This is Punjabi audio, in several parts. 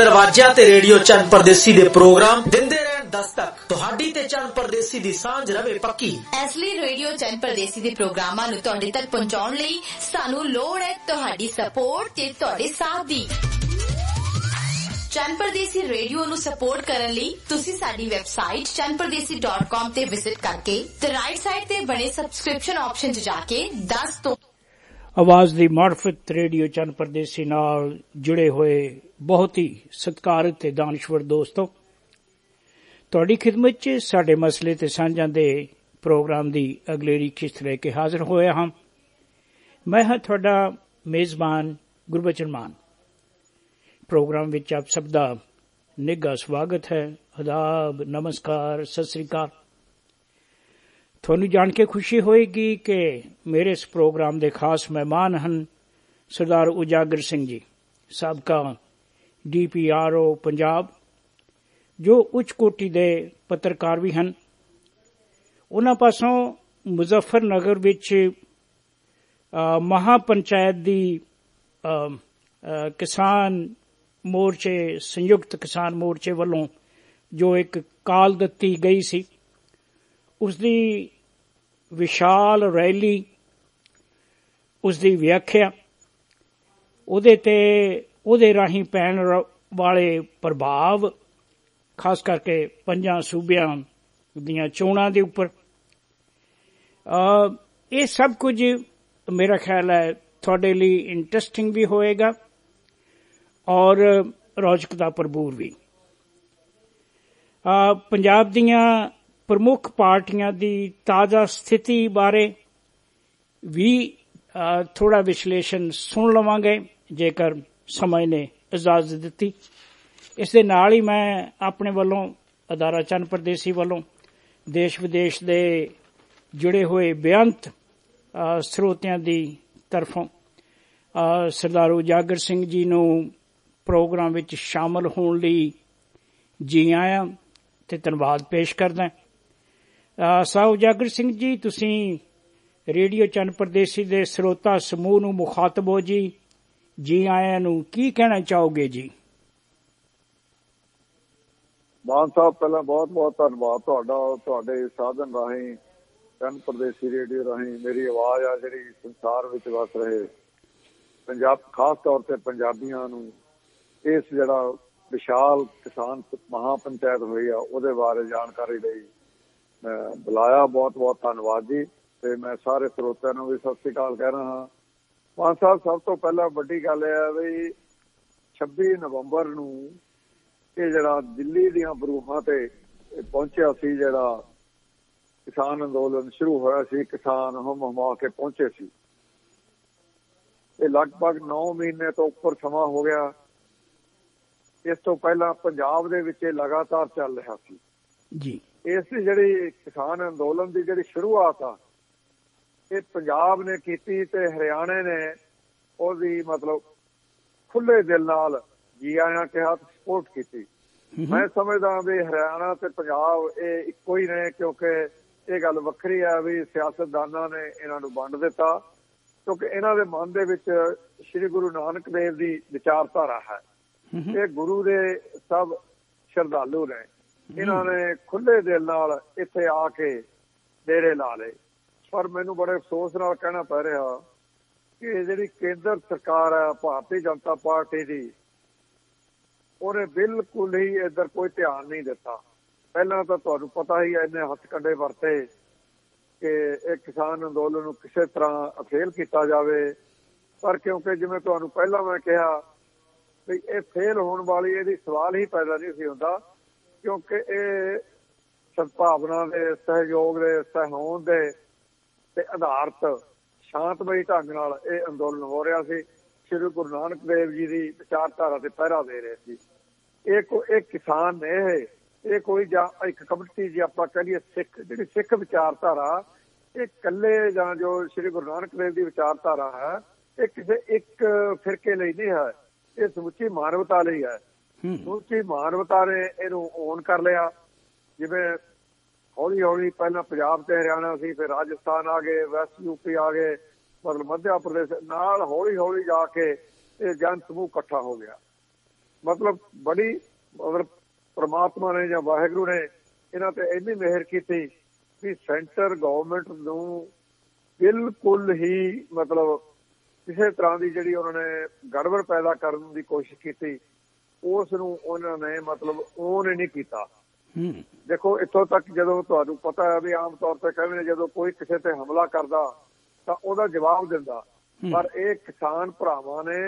दरवाजियां ते रेडियो चंद परदेसी दे प्रोग्राम दिंदे रहन दस्तक। तुहाडी ते चंद परदेसी दी सांझ रवे पक्की। इसलिए रेडियो चंद परदेसी दे प्रोग्रामां नू तुहाडे तक पहुंचाउण लई सानू लोड़ है तुहाडी सपोर्ट ते तुहाडे साथ दी। चंद परदेसी रेडियो नू सपोर्ट करन लई तुसी साडी वेबसाइट chanpardesi.com ते विजिट करके ते राइट साइड ते बने सब्सक्रिप्शन ऑप्शन च जाके 10 तो आवाज दी मार्फत रेडियो चंद परदेसी नाल जुड़े हुए बहुत ही सत्कार ते दानिश्वर दोस्तों, तुहाडी खिदमत च साडे मसले ते सांझां दे प्रोग्राम दी अगलेरी किश्त ले के हाजिर होया हां। मैं हां तुहाडा मेजबान गुरबचन मान। प्रोग्राम विच आप सब दा निघा स्वागत है। आदाब, नमस्कार, सत श्री अकाल। तुहानू जान के खुशी होएगी कि मेरे इस प्रोग्राम दे खास मेहमान हन सरदार उजागर सिंह जी, साबका DPRO पंजाब, जो उच्च कोटि दे पत्रकार भी हन। उन्हां पासों मुजफ्फरनगर विच महापंचायत दी किसान मोर्चे, संयुक्त किसान मोर्चे वालों जो एक काल दिती गई सी, उसकी विशाल रैली, उसकी व्याख्या, उहदे राही पैण वाले प्रभाव, खास करके 5 सूबियां दीयां चोणां दे उपर, ये सब कुछ मेरा ख्याल है तुहाडे लई इंटरेस्टिंग भी होएगा और रोचकता भरपूर भी। पंजाब दियां प्रमुख पार्टियां दी ताजा स्थिति बारे भी थोड़ा विश्लेषण सुन लवांगे जेकर समय ने इजाजत दिती। इस दे नाल ही मैं अपने वालों अदारा चंद परदेसी वालों देश विदेश दे जुड़े हुए बेअंत स्रोतियां दी तरफों सरदार उजागर सिंह जी नू प्रोग्राम विच शामिल होने लई जी आया ते धन्नवाद पेश करदा। साहब उजागर सिंह जी, तुसीं रेडियो चंद परदेसी दे श्रोता समूह नू मुखातब हो जी, जी आया नू की कहना चाहोगे जी? मान साहब, पहला बहुत बहुत धन्नवाद तुहाडा। तुहाडे साधन राही, चंद परदेसी रेडियो राही मेरी आवाज आ जिहड़ी संसार विच वस रहे पंजाब, खास तौर ते पंजाबियां नू इस जड़ा विशाल किसान महापंचायत हुई है उहदे बारे जानकारी लई बुलाया। बहुत बहुत धन्नवाद जी। ते मैं सारे स्रोतिआं नूं भी सत श्री अकाल कह रहा हां। मान साहब, सब तो पहला वड्डी गल है भी 26 नवंबर नूं इह जड़ा दिल्ली दीआं बरूहां ते पहुंचिया सी, जड़ा किसान अंदोलन शुरू होया सी, किसान हम हमा के पहुंचे सी। इह लगभग 9 महीने तो उपर समा हो गया। इस तो पहला पंजाब दे विच लगातार चल रहा सी जी। इस जिहड़ी किसान अंदोलन दी जिहड़ी शुरुआत आ, ये पंजाब ने कीती ते हरियाणे ने ओदी मतलब खुले दिल नाल जी आया कहा, सपोर्ट कीती। मैं समझदा भी हरियाणा ते पंजाब ये इक्को ही ने, क्योंकि ये गल वखरी आ भी सियासतदानां ने इन्हां नूं वंड दिता, क्योंकि इन्हां दे मन दे विच श्री गुरु नानक देव दी विचारधारा है। ये गुरु दे सब श्रद्धालु ने, इन्होंने खुले दिल नाल इत्थे आके डेरे ला ले। पर मैनू बड़े अफसोस नाल कहना पै रहा कि जिहड़ी केंद्र सरकार है भारतीय जनता पार्टी दी, उहने बिल्कुल ही इधर कोई ध्यान नहीं दिता। पहला तो तुहानू पता ही है, इन्हें हथकंडे वरते कि एक किसान अंदोलन नूं किसी तरह फेल किया जाए, पर क्योंकि जिवें तुहानू पहला मैं कहा ਇਹ ਫੇਲ ਹੋਣ ਵਾਲੀ ਇਹਦੀ ਸਵਾਲ ਹੀ ਪੈਦਾ ਨਹੀਂ ਸੀ ਹੁੰਦਾ, ਕਿਉਂਕਿ ਇਹ ਸਦਭਾਵਨਾ ਦੇ, ਸਹਿਯੋਗ ਦੇ, ਸਹਿਹੋਂਦ ਦੇ ਤੇ ਆਧਾਰਿਤ ਸ਼ਾਂਤਮਈ ਢੰਗ ਨਾਲ ਇਹ ਅੰਦੋਲਨ ਹੋ ਰਿਹਾ ਸੀ। ਸ਼੍ਰੀ ਗੁਰੂ ਨਾਨਕ ਦੇਵ ਜੀ ਦੀ ਵਿਚਾਰਧਾਰਾ ਤੇ ਪਹਿਰਾ ਦੇ ਰਹੇ ਸੀ। ਇਹ ਕਿਸਾਨ ਨੇ, ਇਹ ਕੋਈ ਜਾਂ ਇੱਕ ਕਮਿਊਨਿਟੀ ਜੀ ਆਪਾਂ ਕਹਿੰਦੇ ਸਿੱਖ, ਜਿਹੜੀ ਸਿੱਖ ਵਿਚਾਰਧਾਰਾ, ਇਹ ਇਕੱਲੇ ਜਾਂ ਜੋ ਸ਼੍ਰੀ ਗੁਰੂ ਨਾਨਕ ਦੇਵ ਦੀ ਵਿਚਾਰਧਾਰਾ ਹੈ, ਇਹ ਕਿਸੇ ਇੱਕ ਫਿਰਕੇ ਲਈ ਨਹੀਂ ਹੈ, ਇਹ ਸਮੁੱਚੀ ਮਾਨਵਤਾ ਲਈ ਹੈ। ਸਮੁੱਚੀ ਮਾਨਵਤਾ ਨੇ ਇਹਨੂੰ ਓਨ ਕਰ ਲਿਆ। ਜਿਵੇਂ ਹੌਲੀ ਹੌਲੀ ਪਹਿਲਾਂ ਪੰਜਾਬ ਤੇ ਹਰਿਆਣਾ ਸੀ, ਫਿਰ ਰਾਜਸਥਾਨ ਆ ਗਏ, ਵੈਸਟ UP ਆ ਗਏ, ਮਤਲਬ ਮੱਧ ਪ੍ਰਦੇਸ਼ ਨਾਲ ਹੌਲੀ ਹੌਲੀ ਜਾ ਕੇ ਇਹ ਜਨ ਸਮੂਹ ਇਕੱਠਾ ਹੋ ਗਿਆ। मतलब बड़ी मतलब परमात्मा ने या वाहिगुरू ने इन्हां ते इन्नी मेहर की भी सेंटर गवर्नमेंट नूं बिल्कुल ही मतलब किसी तरह की जिहड़ी उन्होंने गड़बड़ पैदा करने की कोशिश की उस नूं उन्होंने मतलब ओन नहीं किया। देखो इतों तक जदों तुहानूं पता है भी आम तौर पर कहवे जदों कोई किसी ते हमला करदा तां ओहदा जवाब दिंदा, पर इह किसान भरावां ने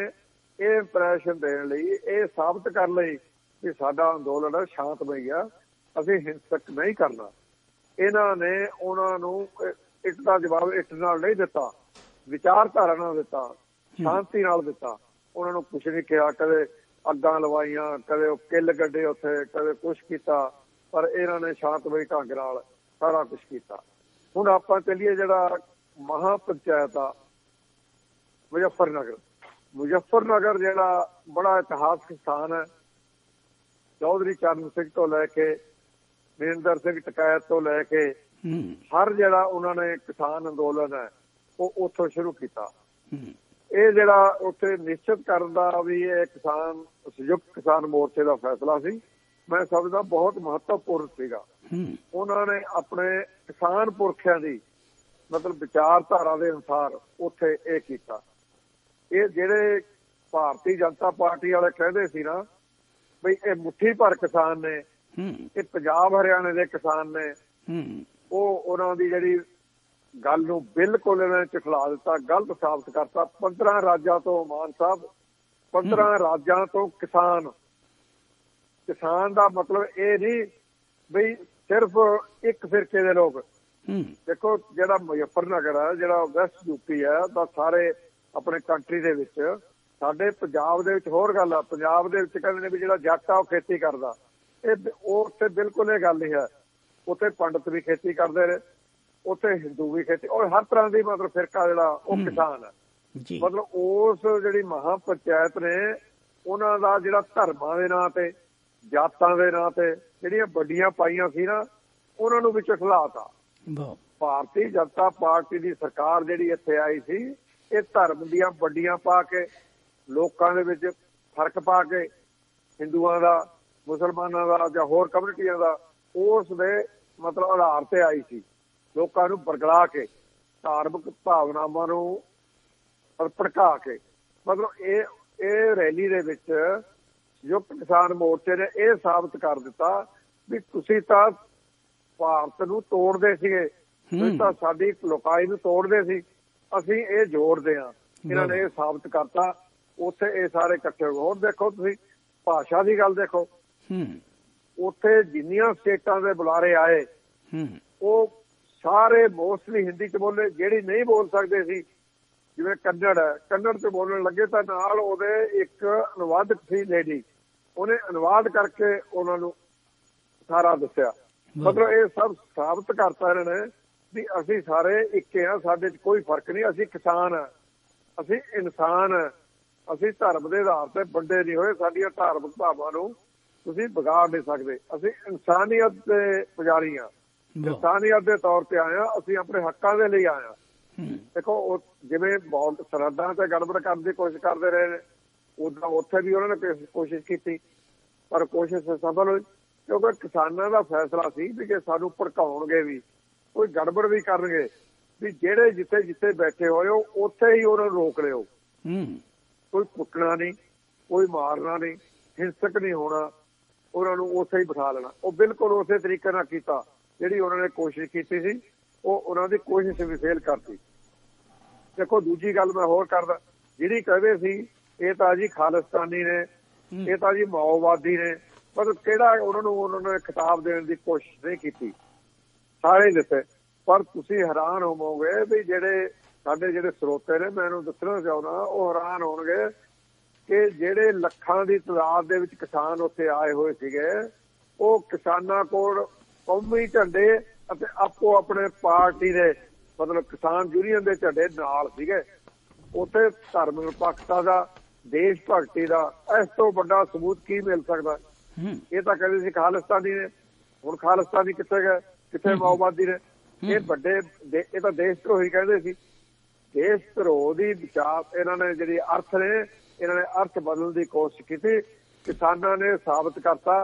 ਇਹ ਇੰਪ੍ਰੈਸ਼ਨ ਦੇਣ ਲਈ ਇਹ ਸਾਬਤ ਕਰਨ ਲਈ ਕਿ ਸਾਡਾ ਅੰਦੋਲਨ ਸ਼ਾਂਤਮਈ ਆ, ਅਸੀਂ ਹਿੰਸਕ ਨਹੀਂ ਕਰਨਾ। ਇਹਨਾਂ ਨੇ ਉਹਨਾਂ ਨੂੰ ਇੱਟ ਦਾ ਜਵਾਬ ਇੱਟ ਨਾਲ ਨਹੀਂ ਦਿੱਤਾ, ਵਿਚਾਰਧਾਰਾ ਨਾਲ ਦਿੱਤਾ, ਸ਼ਾਂਤੀ ਨਾਲ ਦਿੱਤਾ। ਉਹਨਾਂ ਨੂੰ ਕੁਛ ਨਹੀਂ ਕਿਹਾ, ਕਦੇ ਅੱਗਾਂ ਲਵਾਈਆਂ, ਕਦੇ ਉਹ ਕਿੱਲ ਗੱਡੇ ਉੱਥੇ, ਕਦੇ ਕੁਛ ਕੀਤਾ, ਪਰ ਇਹਨਾਂ ਨੇ ਸ਼ਾਂਤਮਈ ਢੰਗ ਨਾਲ ਸਾਰਾ ਕੁਛ ਕੀਤਾ। ਹੁਣ ਆਪਾਂ ਚੱਲੀਏ ਜਿਹੜਾ ਮਹਾਂ ਪੰਚਾਇਤ ਆ मुजफ्फरनगर जिहड़ा बड़ा इतिहासक स्थान है, चौधरी चरण सिंह तो लैके महेंद्र सिंह टकैत तो लैके हर जिहड़ा उन्होंने किसान अंदोलन है वो उत्थों शुरू किया। ये जिहड़ा उत्थे निश्चित करन दा भी ये किसान संयुक्त किसान मोर्चे का फैसला सी, मैं समझदा बहुत महत्वपूर्ण सीगा। उन्होंने अपने किसान पुरखियां दी मतलब विचारधारा के अनुसार उत्थे ये किया। ਇਹ ਜਿਹੜੇ ਭਾਰਤੀ ਜਨਤਾ ਪਾਰਟੀ ਵਾਲੇ ਕਹਿੰਦੇ ਸੀ ਨਾ ਬਈ ਇਹ ਮੁੱਠੀ ਭਰ ਕਿਸਾਨ ਨੇ, ਇਹ ਪੰਜਾਬ ਹਰਿਆਣੇ ਦੇ ਕਿਸਾਨ ਨੇ, ਉਹ ਉਹਨਾਂ ਦੀ ਜਿਹੜੀ ਗੱਲ ਨੂੰ ਬਿਲਕੁਲ ਇਹਨਾਂ ਨੇ ਝੁਠਲਾ ਦਿੱਤਾ, ਗਲਤ ਸਾਬਤ ਕਰਤਾ। 15 ਰਾਜਾਂ ਤੋਂ ਮਾਨ ਸਾਹਿਬ 15 ਰਾਜਾਂ ਤੋਂ ਕਿਸਾਨ, ਕਿਸਾਨ ਦਾ ਮਤਲਬ ਇਹ ਨਹੀਂ ਬਈ ਸਿਰਫ ਇੱਕ ਫਿਰਕੇ ਦੇ ਲੋਕ। ਦੇਖੋ ਜਿਹੜਾ ਮੁਜ਼ੱਫਰਨਗਰ ਹੈ, ਜਿਹੜਾ ਵੈਸਟ ਯੂਪੀ ਹੈ, ਤਾਂ ਸਾਰੇ अपने कंट्री दे विच साडे पंजाब दे विच होर गल आ, पंजाब दे विच कहंदे ने भी जिहड़ा जट आ ओह खेती करदा, इह उत्थे बिल्कुल इह गल नहीं है। उत्थे पंडित भी खेती करदे ने, उत्थे हिंदू भी खेती, और हर तरह दी मतलब फिरका जिहड़ा ओह किसान है। मतलब उस जिहड़ी महा पंचायत ने उहनां दा जिहड़ा धर्मां दे नां ते जातां दे नां ते जिहड़ियां वड्डियां पाईयां सी ना उहनां नूं विच खलाता। भारती जनता पार्टी दी सरकार जिहड़ी इत्थे आई सी ਇਹ ਧਰਮ ਦੀਆਂ ਵੱਡੀਆਂ ਪਾ ਕੇ ਲੋਕਾਂ ਦੇ ਵਿੱਚ ਫਰਕ ਪਾ ਕੇ ਹਿੰਦੂਆਂ ਦਾ, ਮੁਸਲਮਾਨਾਂ ਦਾ ਜਾਂ ਹੋਰ ਕਮਿਊਨਿਟੀਆਂ ਦਾ ਉਸ ਦੇ ਮਤਲਬ ਆਧਾਰ ਤੇ ਆਈ ਸੀ। ਲੋਕਾਂ ਨੂੰ ਵਰਗਲਾ ਕੇ ਧਾਰਮਿਕ ਭਾਵਨਾਵਾਂ ਨੂੰ ਭੜਕਾ ਕੇ ਮਤਲਬ ਇਹ ਰੈਲੀ ਦੇ ਵਿੱਚ ਸੰਯੁਕਤ ਕਿਸਾਨ ਮੋਰਚੇ ਨੇ ਇਹ ਸਾਬਤ ਕਰ ਦਿੱਤਾ ਵੀ ਤੁਸੀਂ ਤਾਂ ਭਾਰਤ ਨੂੰ ਤੋੜਦੇ ਸੀਗੇ, ਤੁਸੀਂ ਤਾਂ ਸਾਡੀ ਲੋਕਾਈ ਨੂੰ ਤੋੜਦੇ ਸੀ, ਅਸੀਂ ਇਹ ਜੋੜਦੇ ਹਾਂ। ਇਹਨਾਂ ਨੇ ਇਹ ਸਾਬਤ ਕਰਤਾ ਉੱਥੇ ਇਹ ਸਾਰੇ ਇਕੱਠੇ। ਹੋਰ ਦੇਖੋ ਤੁਸੀਂ ਭਾਸ਼ਾ ਦੀ ਗੱਲ ਦੇਖੋ, ਉੱਥੇ ਜਿੰਨੀਆਂ ਸਟੇਟਾਂ ਦੇ ਬੁਲਾਰੇ ਆਏ ਉਹ ਸਾਰੇ ਮੋਸਟਲੀ ਹਿੰਦੀ ਚ ਬੋਲੇ। ਜਿਹੜੀ ਨਹੀਂ ਬੋਲ ਸਕਦੇ ਸੀ ਜਿਵੇਂ ਕੰਨੜ ਹੈ, ਕੰਨੜ ਚ ਬੋਲਣ ਲੱਗੇ ਤਾਂ ਨਾਲ ਉਹਦੇ ਇੱਕ ਅਨੁਵਾਦਕ ਸੀ ਲੇਡੀ, ਉਹਨੇ ਅਨੁਵਾਦ ਕਰਕੇ ਉਹਨਾਂ ਨੂੰ ਸਾਰਾ ਦੱਸਿਆ। ਮਤਲਬ ਇਹ ਸਭ ਸਾਬਤ ਕਰਤਾ ਇਹਨਾਂ ਨੇ ਵੀ ਅਸੀਂ ਸਾਰੇ ਇੱਕੇ ਹਾਂ, ਸਾਡੇ 'ਚ ਕੋਈ ਫਰਕ ਨਹੀਂ, ਅਸੀਂ ਕਿਸਾਨ ਹਾਂ, ਅਸੀਂ ਇਨਸਾਨ ਹਾਂ, ਅਸੀਂ ਧਰਮ ਦੇ ਆਧਾਰ ਤੇ ਵੰਡੇ ਨਹੀਂ ਹੋਏ, ਸਾਡੀਆਂ ਧਾਰਮਿਕ ਭਾਵਾਂ ਨੂੰ ਤੁਸੀਂ ਵਿਗਾੜ ਨਹੀਂ ਸਕਦੇ, ਅਸੀਂ ਇਨਸਾਨੀਅਤ ਦੇ ਪੁਜਾਰੀ ਹਾਂ, ਇਨਸਾਨੀਅਤ ਦੇ ਤੌਰ ਤੇ ਆਏ ਹਾਂ, ਅਸੀਂ ਆਪਣੇ ਹੱਕਾਂ ਦੇ ਲਈ ਆਏ ਹਾਂ। ਦੇਖੋ ਉਹ ਜਿਵੇਂ ਬਹੁਤ ਸਰਹੱਦਾਂ ਤੇ ਗੜਬੜ ਕਰਨ ਦੀ ਕੋਸ਼ਿਸ਼ ਕਰਦੇ ਰਹੇ ਨੇ, ਉਦਾਂ ਉੱਥੇ ਵੀ ਉਹਨਾਂ ਨੇ ਕੋਸ਼ਿਸ਼ ਕੀਤੀ, ਪਰ ਕੋਸ਼ਿਸ਼ ਸਫਲ ਹੋਈ ਕਿਉਂਕਿ ਕਿਸਾਨਾਂ ਦਾ ਫੈਸਲਾ ਸੀ ਵੀ ਜੇ ਸਾਨੂੰ ਭੜਕਾਉਣਗੇ ਵੀ, ਕੋਈ गड़बड़ भी करनगे भी जेड़े जिथे जिथे बैठे होए हो उत्थे ही उन्हां नूं रोक लिओ, कोई कुटना नहीं, कोई मारना नहीं, हिंसक नहीं होना, उन्हां नूं उत्थे ही बिठा लेना। वो बिल्कुल उसे तरीके नाल कीता जिहड़ी उन्हां ने कोशिश कीती सी, वो उन्हां दी कोशिश भी फेल करती। देखो दूजी गल मैं होर करदा, जिहड़ी कहदे सी इह तां जी खालिस्तानी ने, इह तां जी माओवादी ने, पर किहड़ा उन्हां नूं उन्हां ने खिताब देण दी कोशिश नहीं कीती, सारे दिते। पर तुसी हैरान होवोगे भी जिहड़े साडे जिहड़े स्रोते ने, मैं उन्हां दसणा चाहुंदा वो हैरान होणगे कि जिहड़े लखां दी तादाद दे विच किसान उत्थे आए होए सीगे, ਉਹ ਕਿਸਾਨਾਂ ਕੋਲ ਕੌਮੀ ਝੰਡੇ ਅਤੇ ਆਪੋ ਆਪਣੇ ਪਾਰਟੀ ਦੇ ਮਤਲਬ ਕਿਸਾਨ ਯੂਨੀਅਨ ਦੇ ਝੰਡੇ ਨਾਲ ਸੀਗੇ। ਉੱਥੇ ਧਰਮ ਨਿਰਪੱਖਤਾ ਦਾ, ਦੇਸ਼ ਭਗਤੀ ਦਾ ਇਸ ਤੋਂ ਵੱਡਾ ਸਬੂਤ ਕੀ ਮਿਲ ਸਕਦਾ? ਇਹ ਤਾਂ ਕਹਿੰਦੇ ਸੀ ਖਾਲਿਸਤਾਨੀ ਨੇ, ਹੁਣ ਖਾਲਿਸਤਾਨੀ ਕਿੱਥੇ ਗਏ, ਕਿੱਥੇ ਮਾਓਵਾਦੀ ਨੇ? ਇਹ ਵੱਡੇ ਇਹ ਤਾਂ ਦੇਸ਼ ਧਰੋਹੀ ਕਹਿੰਦੇ ਸੀ। ਦੇਸ਼ ਧਰੋਹ ਦੀ ਵਿਚਾਰ ਇਹਨਾਂ ਨੇ ਜਿਹੜੀ ਅਰਥ ਨੇ, ਇਹਨਾਂ ਨੇ ਅਰਥ ਬਦਲਣ ਦੀ ਕੋਸ਼ਿਸ਼ ਕੀਤੀ किसानों ने साबित करता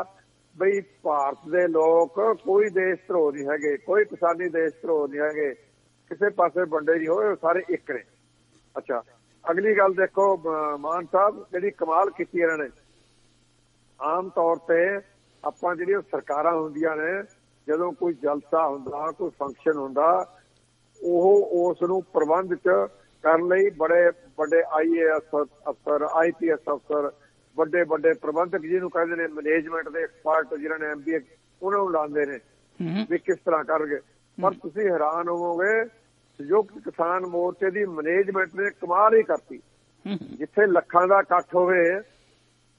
बई भारत दे लोग कोई देश धरोह नहीं है, कोई किसानी देश धरोह नहीं है, किसी पासे बंडे नहीं हो, सारे एक ने। अच्छा अगली गल देखो मान साहब, जी कमाल की इन्होंने आम तौर पर ਆਪਾਂ ਜਿਹੜੀਆਂ ਸਰਕਾਰਾਂ ਹੁੰਦੀਆਂ ਨੇ ਜਦੋਂ ਕੋਈ ਜਲਸਾ ਹੁੰਦਾ ਕੋਈ ਫੰਕਸ਼ਨ ਹੁੰਦਾ ਉਹ ਉਸ ਨੂੰ ਪ੍ਰਬੰਧ ਚ ਕਰਨ ਲਈ ਬੜੇ ਵੱਡੇ IAS ਅਫਸਰ IPS ਅਫਸਰ ਵੱਡੇ ਵੱਡੇ ਪ੍ਰਬੰਧਕ ਜਿਹਨੂੰ ਕਹਿੰਦੇ ਨੇ ਮੈਨੇਜਮੈਂਟ ਦੇ ਐਕਸਪਰਟ ਜਿਹਨਾਂ ਨੇ MBA ਉਹਨਾਂ ਨੂੰ ਲਾਉਂਦੇ ਨੇ ਵੀ ਕਿਸ ਤਰ੍ਹਾਂ ਕਰਨਗੇ। ਪਰ ਤੁਸੀਂ ਹੈਰਾਨ ਹੋਵੋਗੇ ਸੰਯੁਕਤ ਕਿਸਾਨ ਮੋਰਚੇ ਦੀ ਮੈਨੇਜਮੈਂਟ ਨੇ ਕਮਾਲ ਹੀ ਕਰਤੀ। ਜਿੱਥੇ ਲੱਖਾਂ ਦਾ ਇਕੱਠ ਹੋਵੇ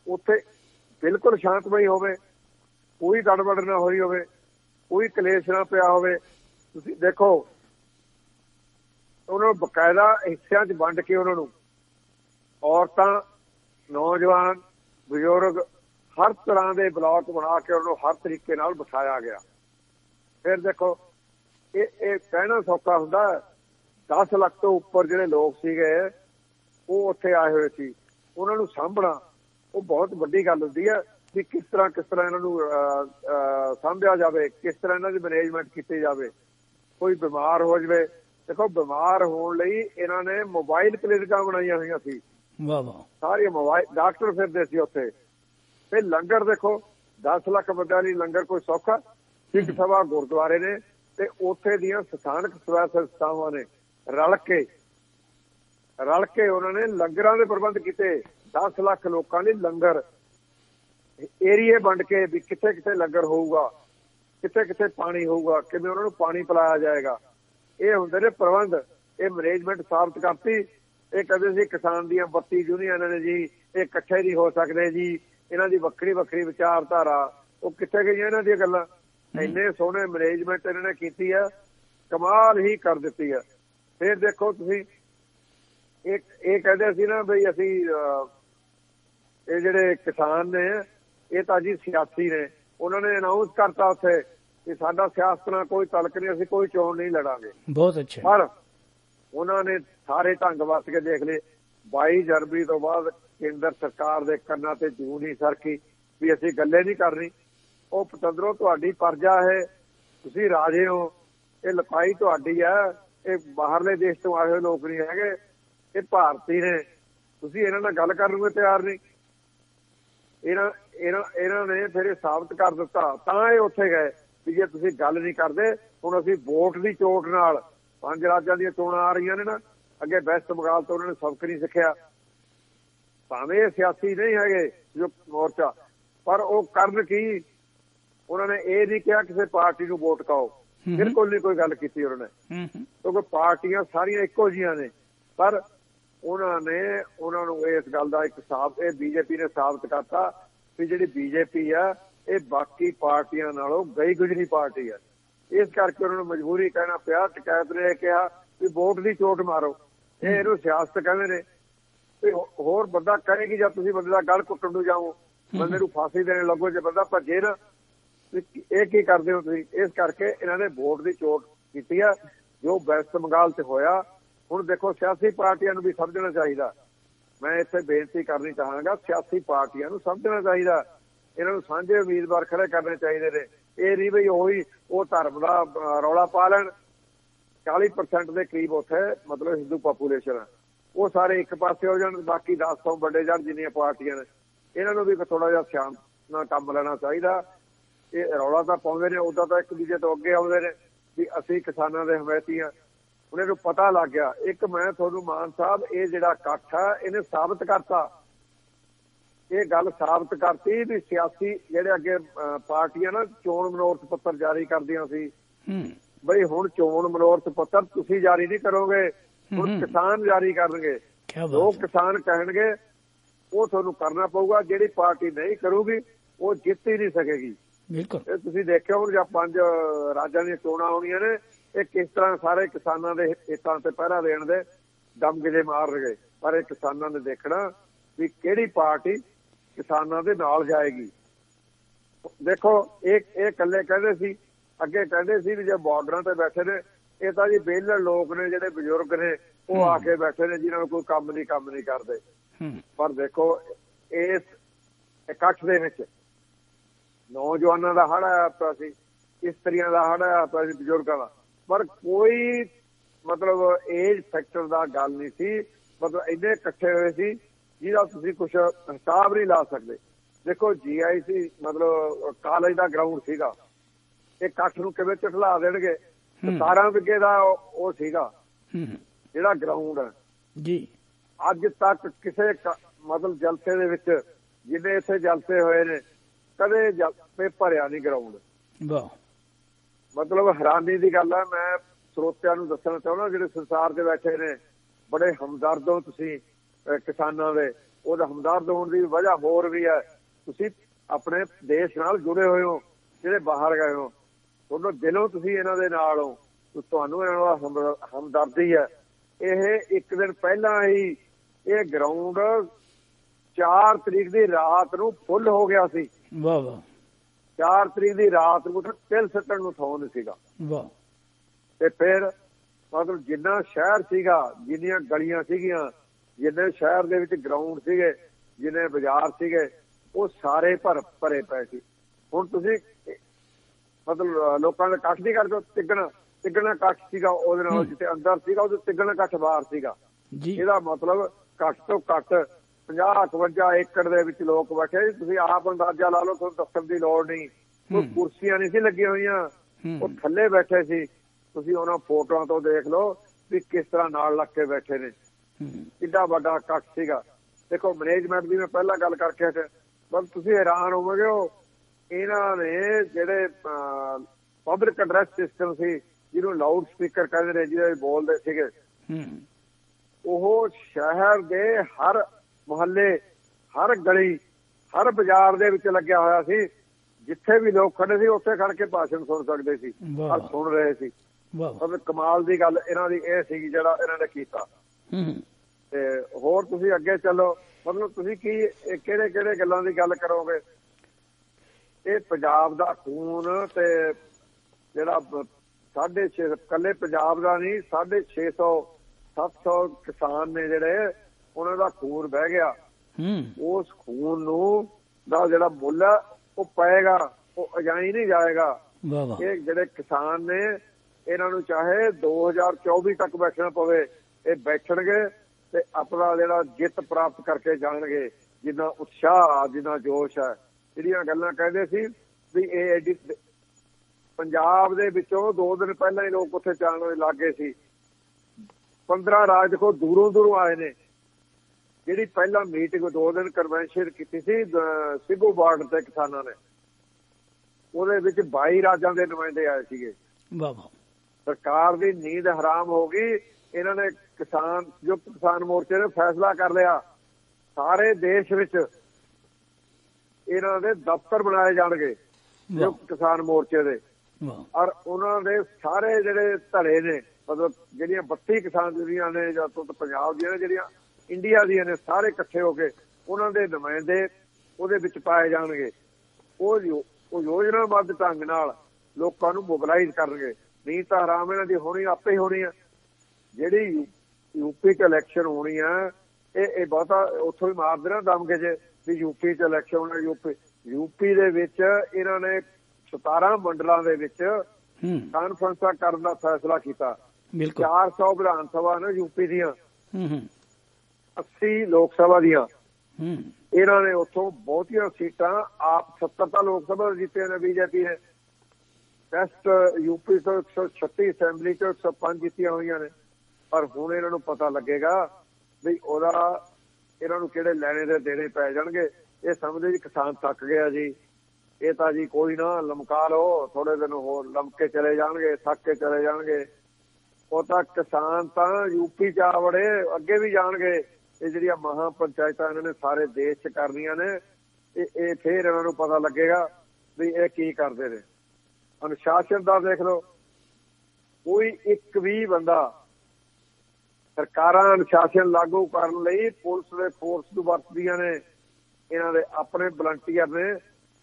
ਉੱਥੇ ਬਿਲਕੁਲ ਸ਼ਾਂਤਮਈ ਹੋਵੇ, कोई गड़बड़ ना हुई होवे, कोई कलेश ना पिया होवे। तुसीं देखो उन्होंने बकायदा हिस्सों च वंड के उन्होंने औरतां नौजवान बजुर्ग हर तरह के ब्लॉक बना के उन्होंने हर तरीके नाल बिठाया गया। फिर देखो ये कहना सौखा हुंदा 10 लाख तो उपर जिहड़े लोग सीगे वो उत्थे आए हुए सी, उन्होंने सामभना वो बहुत वड्डी गल हुंदी है कि किस तरह इन्हों सामभ्या जाए, किस तरह इन्हों की मैनेजमेंट की जाए। कोई बीमार हो जाए, देखो बीमार होने लई इन्हां ने मोबाइल क्लिनिक बनाई हुई सी, सारे मोबाइल डॉक्टर फिरदे सी उत्थे। फिर लंगर देखो 10 लाख बंदे लई लंगर कोई सौखा? सिख सभा गुरुद्वारे ने ते उत्थे दीआं सथानक स्वै संस्थावां ने रल के उन्होंने लंगरां दे प्रबंध कीते। 10 लाख लोकां लई लंगर एरिए बंड के भी कितने कितने लंगर होगा, कितने कितने पानी होगा, कि उन्होंने पानी पिलाया जाएगा। ये होंगे ने प्रबंध, ये मैनेजमेंट साबित करती। ये कहते जी किसान दियां 32 यूनियन ने जी, ये इकट्ठे नहीं हो सकते जी, इन्हों की वक्री वक्री विचारधारा, वो कितने गई इन्हों दी गल्लां। इन्ने सोहने मैनेजमेंट इन्होंने की है, कमाल ही कर दिती है। फिर देखो तुसीं ये कहते असीं ना बई असीं ये जिहड़े किसान ने ये तो जी सियासी ने, उन्होंने अनाउंस करता उसे कि साडा सियासत नाल कोई तलक नहीं, असीं कोई चोण नहीं लड़ांगे। बहुत अच्छा, पर उन्होंने सारे ढंग वस के देख ले। 22 जनवरी तो बाद केंद्र सरकार दे कन्नां ते जूं नहीं सरकी भी असीं गल्ले नहीं करनी। वो पतंदरों तुहाडी परजा है, तुसीं राजे हो, ये लपाई तुहाडी है, ये बाहरले देश तो आए हुए लोग नहीं हैगे, ये भारती ने, तुसीं इन्हां नाल गल करन नूं तैयार नहीं। इन्होंने फिर साबित कर दिता तां ये उत्थे गए कि जे तुसीं गल नहीं करदे हुण असीं वोट दी चोट नाल 5 राज्जां दीयां चोणां आ रहीआं ने ना, अगे वैस्ट बंगाल तो उन्होंने सबक नहीं सिक्खिआ। भावें सियासी नहीं हैगे जो मोर्चा, पर वो करन की उन्होंने ये नहीं कहा किसी पार्टी नूं वोट पाओ, बिल्कुल नहीं कोई गल कीती उन्होंने, क्योंकि पार्टियां सारियां इक्को जिहियां ने। पर उन्होंने इस गल का एक साबित बीजेपी ने साबित करता कि जिहड़ी बीजेपी है ये बाकी पार्टियां नालों गई गुजरी पार्टी है। इस करके उन्होंने मजबूरी कहना पिया। टकैत ने कहा कि वोट की चोट मारो, ये सियासत कहते हैं। होर बंदा कहेगी जब तुम बंदे का गल कुटन नूं जाओ, बंदे नूं फांसी देने लगो, जो बंदा भजे ना ये की करते हो तुसीं। इस करके इन्होंने वोट की चोट की है जो वेस्ट बंगाल से होया। हुण देखो सियासी पार्टियां नूं भी समझना चाहिए, मैं इत्थे बेनती करनी चाहांगा सियासी पार्टियां नूं समझना चाहिए, इन्हां नूं सांझे उम्मीदवार खड़े करने चाहिए ने। ये नहीं भी ओही वो धर्म का रौला पा लैण। 40% के करीब उत्थे मतलब हिंदू पापूलेशन है, वो सारे एक पासे हो जाण, बाकी 10 वड्डे जड़ जिन्नियां पार्टियां ने, इन्हां नूं भी थोड़ा जिहा सियाण नाल काम लेना चाहिए। ये रौला तां पाउंदे ने, उदां तां एक दूजे तो अगे आउंदे ने कि असीं किसानां दे हमायती हां, उन्हें पता लग गया। एक मैं थोनू मान साहब ये जिहड़ा इकट्ठ है इन्हें साबित करता, ये गल साबित करती भी सियासी जिहड़े अगे पार्टियां ना चोण मनोरथ पत्र जारी करदियां सी, बई हुण चोण मनोरथ पत्र तुसीं जारी नहीं करोगे, हुण किसान जारी करनगे। जो किसान कहणगे वो थोनू करना पऊगा, जिहड़ी पार्टी नहीं करूगी वो जित ही नहीं सकेगी। बिल्कुल तुसीं देखिओ हुण जब 5 राज्जां दीयां चोणां होणीआं ने, ਇਹ ਕਿਸ ਤਰ੍ਹਾਂ ਸਾਰੇ ਕਿਸਾਨਾਂ ਦੇ ਹਿੱਤਾਂ ਤੇ ਪਹਿਰਾ ਦੇਣ ਦੇ ਦਮਗਿਜੇ ਮਾਰ ਰਹੇ। ਪਰ ਇਹ ਕਿਸਾਨਾਂ ਨੇ ਦੇਖਣਾ ਵੀ ਕਿਹੜੀ ਪਾਰਟੀ ਕਿਸਾਨਾਂ ਦੇ ਨਾਲ ਜਾਏਗੀ। ਦੇਖੋ ਇਹ ਇਕੱਲੇ ਕਹਿੰਦੇ ਸੀ, ਅੱਗੇ ਕਹਿੰਦੇ ਸੀ ਵੀ ਜੇ ਬਾਰਡਰਾਂ ਤੇ ਬੈਠੇ ਨੇ ਇਹ ਤਾਂ ਜੀ ਵਿਹਲੇ ਲੋਕ ਨੇ, ਜਿਹੜੇ ਬਜ਼ੁਰਗ ਨੇ ਉਹ ਆ ਕੇ ਬੈਠੇ ਨੇ, ਜਿਨ੍ਹਾਂ ਨੂੰ ਕੋਈ ਕੰਮ ਨਹੀਂ ਕਰਦੇ। ਪਰ ਦੇਖੋ ਇਸ ਇਕੱਠ ਦੇ ਵਿੱਚ ਨੌਜਵਾਨਾਂ ਦਾ ਹੜ ਆਇਆ ਪਿਆ ਸੀ, ਇਸਤਰੀਆਂ ਦਾ ਹੜ ਆਇਆ ਪਿਆ ਸੀ, ਬਜ਼ੁਰਗਾਂ ਦਾ, ਪਰ ਕੋਈ ਮਤਲਬ ਏਜ ਫੈਕਟਰ ਦਾ ਗੱਲ ਨਹੀਂ ਸੀ। ਮਤਲਬ ਇੰਨੇ ਇਕੱਠੇ ਹੋਏ ਸੀ ਜਿਹਦਾ ਤੁਸੀਂ ਕੁਛ ਹਿਸਾਬ ਨਹੀਂ ਲਾ ਸਕਦੇ। ਦੇਖੋ GIC ਮਤਲਬ ਕਾਲਜ ਦਾ ਗਰਾਊਂਡ ਸੀਗਾ, ਇਹ ਇਕੱਠ ਨੂੰ ਕਿਵੇਂ ਝਟਲਾ ਦੇਣਗੇ? ਸਾਰਾ ਵਿਗੇ ਦਾ ਉਹ ਸੀਗਾ ਜਿਹੜਾ ਗਰਾਊਂਡ ਹੈ ਜੀ। ਅੱਜ ਤੱਕ ਕਿਸੇ ਮਤਲਬ ਜਲਸੇ ਦੇ ਵਿੱਚ ਜਿਹਦੇ ਇੱਥੇ ਜਲਸੇ ਹੋਏ ਨੇ ਕਦੇ ਜਲਸੇ ਭਰਿਆ ਨਹੀਂ ਗਰਾਊਂਡ। ਮਤਲਬ ਹੈਰਾਨੀ ਦੀ ਗੱਲ ਹੈ। ਮੈਂ ਸਰੋਤਿਆਂ ਨੂੰ ਦੱਸਣਾ ਚਾਹੁੰਦਾ ਜਿਹੜੇ ਸੰਸਾਰ ਦੇ ਬੈਠੇ ਨੇ ਬੜੇ ਹਮਦਰਦ ਹੋ ਤੁਸੀਂ ਕਿਸਾਨਾਂ ਦੇ, ਉਹਦਾ ਹਮਦਰਦ ਹੋਣ ਦੀ ਵਜ੍ਹਾ ਹੋਰ ਵੀ ਹੈ, ਤੁਸੀਂ ਆਪਣੇ ਦੇਸ਼ ਨਾਲ ਜੁੜੇ ਹੋਏ ਹੋ, ਜਿਹੜੇ ਬਾਹਰ ਗਏ ਹੋ, ਤੁਹਾਨੂੰ ਦਿਲੋਂ ਤੁਸੀਂ ਇਹਨਾਂ ਦੇ ਨਾਲ ਹੋ, ਤੁਹਾਨੂੰ ਇਹਨਾਂ ਦਾ ਹਮਦਰਦੀ ਹੈ। ਇਹ ਇੱਕ ਦਿਨ ਪਹਿਲਾਂ ਹੀ ਇਹ ਗਰਾਊਂਡ 4 ਤਰੀਕ ਦੀ ਰਾਤ ਨੂੰ ਫੁੱਲ ਹੋ ਗਿਆ ਸੀ। ਵਾਹ ਵਾਹ। 4 ਤਰੀਕ ਦੀ ਰਾਤ ਨੂੰ ਤਿਲ ਸੱਟਣ ਨੂੰ ਥਾਂ ਨਹੀਂ ਸੀਗਾ। ਵਾਹ। ਤੇ ਫਿਰ ਮਤਲਬ ਜਿੰਨਾ ਸ਼ਹਿਰ ਸੀਗਾ, ਜਿੰਨੀਆਂ ਗਲੀਆਂ ਸੀਗੀਆਂ, ਜਿੰਨੇ ਸ਼ਹਿਰ ਦੇ ਵਿੱਚ ਗਰਾਊਂਡ ਸੀਗੇ, ਜਿੰਨੇ ਬਾਜ਼ਾਰ ਸੀਗੇ, ਉਹ ਸਾਰੇ ਭਰੇ ਪਏ ਸੀ। ਹੁਣ ਤੁਸੀਂ ਮਤਲਬ ਲੋਕਾਂ ਦਾ ਇਕੱਠ ਨਹੀਂ ਕਰਦੇ। ਤਿੱਗਣਾ ਇਕੱਠ ਸੀਗਾ, ਉਹਦੇ ਨਾਲ ਜਿੱਥੇ ਅੰਦਰ ਸੀਗਾ ਉਹਦੇ ਤਿੱਗਣਾ ਇਕੱਠ ਬਾਹਰ ਸੀਗਾ। ਇਹਦਾ ਮਤਲਬ ਘੱਟ ਤੋਂ ਘੱਟ 50-52 ਏਕੜ ਦੇ ਵਿੱਚ ਲੋਕ ਬੈਠੇ। ਤੁਸੀਂ ਆਪ ਅੰਦਾਜ਼ਾ ਲਾ ਲਓ, ਤੁਹਾਨੂੰ ਦੱਸਣ ਦੀ ਲੋੜ ਨਹੀਂ। ਕੋਈ ਕੁਰਸੀਆਂ ਨਹੀਂ ਸੀ ਲੱਗੀਆਂ ਹੋਈਆਂ, ਉਹ ਥੱਲੇ ਬੈਠੇ ਸੀ। ਤੁਸੀਂ ਉਹਨਾਂ ਫੋਟੋਆਂ ਤੋਂ ਦੇਖ ਲਓ ਵੀ ਕਿਸ ਤਰ੍ਹਾਂ ਨਾਲ ਲੱਗ ਕੇ ਬੈਠੇ ਨੇ, ਕਿੱਡਾ ਵੱਡਾ ਇਕੱਠ ਸੀਗਾ। ਦੇਖੋ ਮੈਨੇਜਮੈਂਟ ਦੀ ਮੈਂ ਪਹਿਲਾਂ ਗੱਲ ਕਰਕੇ ਹਟਿਆ, ਪਰ ਤੁਸੀਂ ਹੈਰਾਨ ਹੋਵੋਗੇ ਇਹਨਾਂ ਨੇ ਜਿਹੜੇ ਪਬਲਿਕ ਐਡਰੈਸ ਸਿਸਟਮ ਸੀ, ਜਿਹਨੂੰ ਲਾਊਡ ਸਪੀਕਰ ਕਹਿੰਦੇ ਨੇ, ਜਿਹਦੇ ਬੋਲਦੇ ਸੀਗੇ, ਉਹ ਸ਼ਹਿਰ ਦੇ ਹਰ ਮੁਹੱਲੇ, ਹਰ ਗਲੀ, ਹਰ ਬਾਜ਼ਾਰ ਦੇ ਵਿੱਚ ਲੱਗਿਆ ਹੋਇਆ ਸੀ। ਜਿੱਥੇ ਵੀ ਲੋਕ ਖੜੇ ਸੀ ਉੱਥੇ ਖੜ ਕੇ ਭਾਸ਼ਣ ਸੁਣ ਸਕਦੇ ਸੀ, ਹਰ ਸੁਣ ਰਹੇ ਸੀ। ਕਮਾਲ ਦੀ ਗੱਲ ਇਹਨਾਂ ਦੀ ਇਹ ਸੀਗੀ ਜਿਹੜਾ ਇਹਨਾਂ ਨੇ ਕੀਤਾ। ਤੇ ਹੋਰ ਤੁਸੀਂ ਅੱਗੇ ਚੱਲੋ, ਮਤਲਬ ਤੁਸੀਂ ਕੀ ਕਿਹੜੇ ਕਿਹੜੇ ਗੱਲਾਂ ਦੀ ਗੱਲ ਕਰੋਗੇ? ਇਹ ਪੰਜਾਬ ਦਾ ਖੂਨ ਤੇ ਜਿਹੜਾ 650 ਕੱਲੇ ਪੰਜਾਬ ਦਾ ਨਹੀਂ, 650-700 ਕਿਸਾਨ ਨੇ ਜਿਹੜੇ, ਉਹਨਾਂ ਦਾ ਖੂਨ ਬਹਿ ਗਿਆ। ਉਸ ਖੂਨ ਨੂੰ ਦਾ ਜਿਹੜਾ ਮੁੱਲ ਉਹ ਪਏਗਾ, ਉਹ ਅਜਾਈ ਨਹੀਂ ਜਾਏਗਾ। ਇਹ ਜਿਹੜੇ ਕਿਸਾਨ ਨੇ ਇਹਨਾਂ ਨੂੰ ਚਾਹੇ 2024 ਤੱਕ ਬੈਠਣਾ ਪਵੇ, ਇਹ ਬੈਠਣਗੇ ਤੇ ਆਪਣਾ ਜਿਹੜਾ ਜਿੱਤ ਪ੍ਰਾਪਤ ਕਰਕੇ ਜਾਣਗੇ। ਜਿੰਨਾ ਉਤਸ਼ਾਹ, ਜਿੰਨਾ ਜੋਸ਼ ਹੈ, ਜਿਹੜੀਆਂ ਗੱਲਾਂ ਕਹਿੰਦੇ ਸੀ ਵੀ ਇਹ ਪੰਜਾਬ ਦੇ ਵਿੱਚੋਂ 2 ਦਿਨ ਪਹਿਲਾਂ ਹੀ ਲੋਕ ਉੱਥੇ ਜਾਣ ਲੱਗ ਗਏ ਸੀ। 15 ਰਾਜ ਦੇਖੋ ਦੂਰੋਂ ਦੂਰੋਂ ਆਏ ਨੇ। ਜਿਹੜੀ ਪਹਿਲਾਂ ਮੀਟਿੰਗ 2 ਦਿਨ ਕਨਵੈਨਸ਼ਨ ਕੀਤੀ ਸੀ ਸਿੱਧੂ ਬਾਰਡਰ ਤੇ ਕਿਸਾਨਾਂ ਨੇ, ਉਹਦੇ ਵਿੱਚ 22 ਰਾਜਾਂ ਦੇ ਨੁਮਾਇੰਦੇ ਆਏ ਸੀਗੇ। ਸਰਕਾਰ ਦੀ ਨੀਂਦ ਹਰਾਮ ਹੋ ਗਈ। ਇਹਨਾਂ ਨੇ ਕਿਸਾਨ ਮੋਰਚੇ ਨੇ ਫੈਸਲਾ ਕਰ ਲਿਆ ਸਾਰੇ ਦੇਸ਼ ਵਿੱਚ ਇਹਨਾਂ ਦੇ ਦਫ਼ਤਰ ਬਣਾਏ ਜਾਣਗੇ ਕਿਸਾਨ ਮੋਰਚੇ ਦੇ। ਔਰ ਉਹਨਾਂ ਦੇ ਸਾਰੇ ਜਿਹੜੇ ਧੜੇ ਨੇ, ਮਤਲਬ ਜਿਹੜੀਆਂ 32 ਕਿਸਾਨ ਜੁਨੀਆਂ ਨੇ ਜਾਂ ਪੰਜਾਬ ਦੀਆਂ, ਜਿਹੜੀਆਂ ਇੰਡੀਆ ਦੀਆਂ ਨੇ, ਸਾਰੇ ਇਕੱਠੇ ਹੋ ਕੇ ਉਹਨਾਂ ਦੇ ਨੁਮਾਇੰਦੇ ਉਹਦੇ ਵਿੱਚ ਪਾਏ ਜਾਣਗੇ। ਉਹ ਯੋਜਨਾਬੱਧ ਢੰਗ ਨਾਲ ਲੋਕਾਂ ਨੂੰ ਮੋਬਿਲਾਈਜ਼ ਕਰਨਗੇ। ਨਹੀਂ ਤਾਂ ਹਰਾਮ ਇਹਨਾਂ ਦੀ ਹੋਣੀ ਆਪੇ ਹੀ ਹੋਣੀ ਆ। ਜਿਹੜੀ UP ਚ ਇਲੈਕਸ਼ਨ ਹੋਣੀ ਆ, ਇਹ ਬਹੁਤਾ ਉੱਥੋਂ ਹੀ ਮਾਰ ਦੇਣਾ ਦਮ ਕੇ ਜੇ ਵੀ UP ਚ ਇਲੈਕਸ਼ਨ ਹੋਣਾ। UP ਦੇ ਵਿੱਚ ਇਹਨਾਂ ਨੇ 17 ਮੰਡਲਾਂ ਦੇ ਵਿੱਚ ਕਾਨਫਰੰਸਾਂ ਕਰਨ ਦਾ ਫੈਸਲਾ ਕੀਤਾ। 400 ਵਿਧਾਨ ਸਭਾ ਨੇ UP ਦੀਆਂ, 80 ਲੋਕ ਸਭਾ ਦੀਆਂ। ਇਹਨਾਂ ਨੇ ਉੱਥੋਂ ਬਹੁਤੀਆਂ ਸੀਟਾਂ ਆਪ 70 ਤਾਂ ਲੋਕ ਸਭਾ ਜਿੱਤੇ ਨੇ BJP ਨੇ, ਟੈਸਟ UP ਤੋਂ 136, ਅਸੈਂਬਲੀ ਤੋਂ 105 ਜਿੱਤੀਆਂ ਹੋਈਆਂ ਨੇ। ਪਰ ਹੁਣ ਇਹਨਾਂ ਨੂੰ ਪਤਾ ਲੱਗੇਗਾ ਵੀ ਉਹਦਾ ਇਹਨਾਂ ਨੂੰ ਕਿਹੜੇ ਲੈਣੇ ਦੇ ਦੇਣੇ ਪੈ ਜਾਣਗੇ। ਇਹ ਸਮਝਦੇ ਜੀ ਕਿਸਾਨ ਥੱਕ ਗਿਆ ਜੀ, ਇਹ ਤਾਂ ਜੀ ਕੋਈ ਨਾ ਲਮਕਾ ਲਓ, ਥੋੜੇ ਦਿਨ ਹੋਰ ਲਮਕੇ ਚਲੇ ਜਾਣਗੇ, ਥੱਕ ਕੇ ਚਲੇ ਜਾਣਗੇ। ਉਹ ਤਾਂ ਕਿਸਾਨ ਤਾਂ UP ਚ ਆ ਵੜੇ, ਅੱਗੇ ਵੀ ਜਾਣਗੇ। ਇਹ ਜਿਹੜੀਆਂ ਮਹਾਂ ਪੰਚਾਇਤਾਂ ਇਹਨਾਂ ਨੇ ਸਾਰੇ ਦੇਸ਼ ਚ ਕਰਨੀਆਂ ਨੇ, ਇਹ ਫੇਰ ਇਹਨਾਂ ਨੂੰ ਪਤਾ ਲੱਗੇਗਾ ਵੀ ਇਹ ਕੀ ਕਰਦੇ ਨੇ। ਅਨੁਸ਼ਾਸਨ ਦਾ ਦੇਖ ਲਓ, ਕੋਈ ਇੱਕ ਵੀ ਬੰਦਾ, ਸਰਕਾਰਾਂ ਅਨੁਸ਼ਾਸਨ ਲਾਗੂ ਕਰਨ ਲਈ ਪੁਲਿਸ ਦੇ ਫੋਰਸ ਨੂੰ ਵਰਤਦੀਆਂ ਨੇ। ਇਹਨਾਂ ਦੇ ਆਪਣੇ ਵਲੰਟੀਅਰ ਨੇ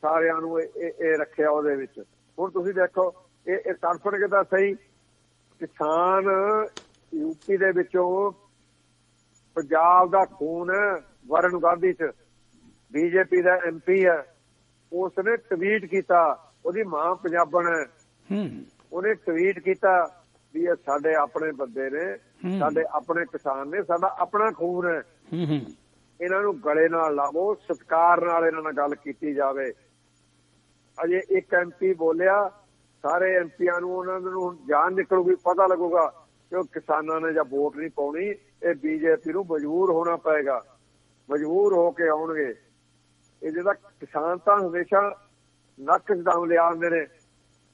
ਸਾਰਿਆਂ ਨੂੰ ਇਹ ਰੱਖਿਆ ਉਹਦੇ ਵਿੱਚ। ਹੁਣ ਤੁਸੀਂ ਦੇਖੋ ਇਹ ਤੜਫਣਗੇ ਤਾਂ ਸਹੀ। ਕਿਸਾਨ UP ਦੇ ਵਿੱਚੋਂ ਪੰਜਾਬ ਦਾ ਖੂਨ ਵਰਨ ਗਾਂਧੀ ਚ बीजेपी का MP है, उसने ट्वीट किया, उसकी मां पंजाबन है, उन्हें ट्वीट किया भी साडे अपने बंदे ने, साडे अपने किसान ने, साडा अपना खून है, इन्हां नूं गले नाल लावो, सत्कार नाल इन्हां नाल गल कीती जावे। अजे एक MP बोलिया, सारे MPs नूं उन्हां नूं जान निकलूगी, पता लगूगा कि किसानां ने जां वोट नहीं पाउणी, ये BJP नूं मजबूर होना पएगा, मजबूर होके आउणगे। ਇਹ ਜਿਹੜਾ ਕਿਸਾਨ ਤਾਂ ਹਮੇਸ਼ਾ ਨੱਕ ਦਮ ਲਿਆ ਆਉਂਦੇ ਨੇ,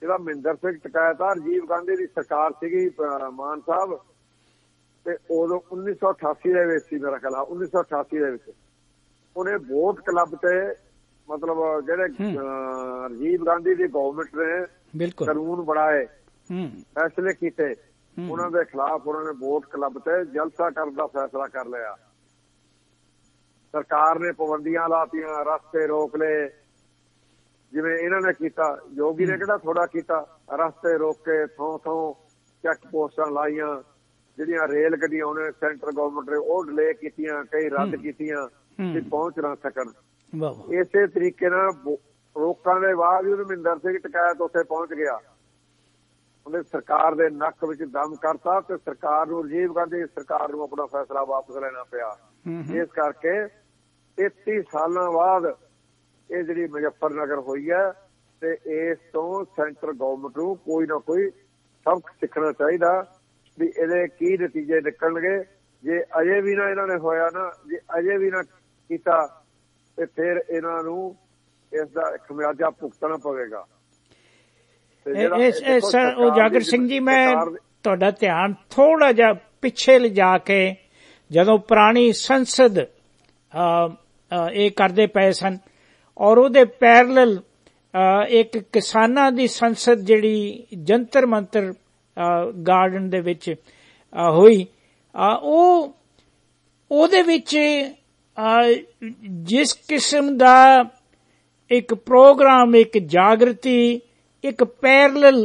ਜਿਹੜਾ ਮਹਿੰਦਰ ਸਿੰਘ ਟਕਾਇਤਾ ਰਾਜੀਵ ਗਾਂਧੀ ਦੀ ਸਰਕਾਰ ਸੀਗੀ ਮਾਨ ਸਾਹਿਬ, ਤੇ ਉਦੋਂ 1988 ਦੇ ਵਿੱਚ ਸੀ ਮੇਰਾ ਖਿਆਲ 1988 ਦੇ ਵਿੱਚ ਉਹਨੇ ਵੋਟ ਕਲੱਬ ਤੇ ਮਤਲਬ ਜਿਹੜੇ ਰਾਜੀਵ ਗਾਂਧੀ ਦੀ ਗਵਰਨਮੈਂਟ ਨੇ ਕਾਨੂੰਨ ਬਣਾਏ, ਫੈਸਲੇ ਕੀਤੇ, ਉਹਨਾਂ ਦੇ ਖਿਲਾਫ ਉਹਨਾਂ ਨੇ ਵੋਟ ਕਲੱਬ ਤੇ ਜਲਸਾ ਕਰਨ ਦਾ ਫੈਸਲਾ ਕਰ ਲਿਆ। सरकार ने पाबंदियां लातियां, रास्ते रोक ले, जिवें इन्हां ने कीता, योगी ने किहड़ा थोड़ा कीता, रास्ते रोक के थों थों चैक पोस्टां लाइयां, जिहड़ियां रेल गड्डियां ने सेंटर गवर्नमेंट ने ओह डिले कीतियां, कई रद्द कीतियां कि पहुंच ना सकन। इसे तरीके नाल रोकां दे बाद ही मनिंदर सिंह टकायत उत्थे पहुंच गया, उन्हें सरकार दे नक्क विच दम करता ते सरकार नूं राजीव गांधी सरकार नूं अपना फैसला वापस लेना पिया। इस करके 33 साल बाद ये जी मुजफ्फरनगर हुई है, ते इस तो सेंटर गवर्नमेंट नूं कोई ना कोई सबक सीखना चाहिए भी इहदे की नतीजे निकलणगे। जे अजे भी ना इन्होंने होया ना, जे अजे भी ना कीता ते फिर इन्हां नूं इसदा खमियाजा भुगतना पवेगा। सर उजागर सिंह जी, मैं तुहाडा ध्यान थोड़ा जिहा पिछे लिजा के जदों पुरानी संसद करदे पए सन और उहदे पैरलल एक किसानां दी संसद जिहड़ी जंतर मंतर गार्डन दे विच होई, ओ उहदे विच जिस किस्म दा एक प्रोग्राम, एक जागृति, एक पैरलल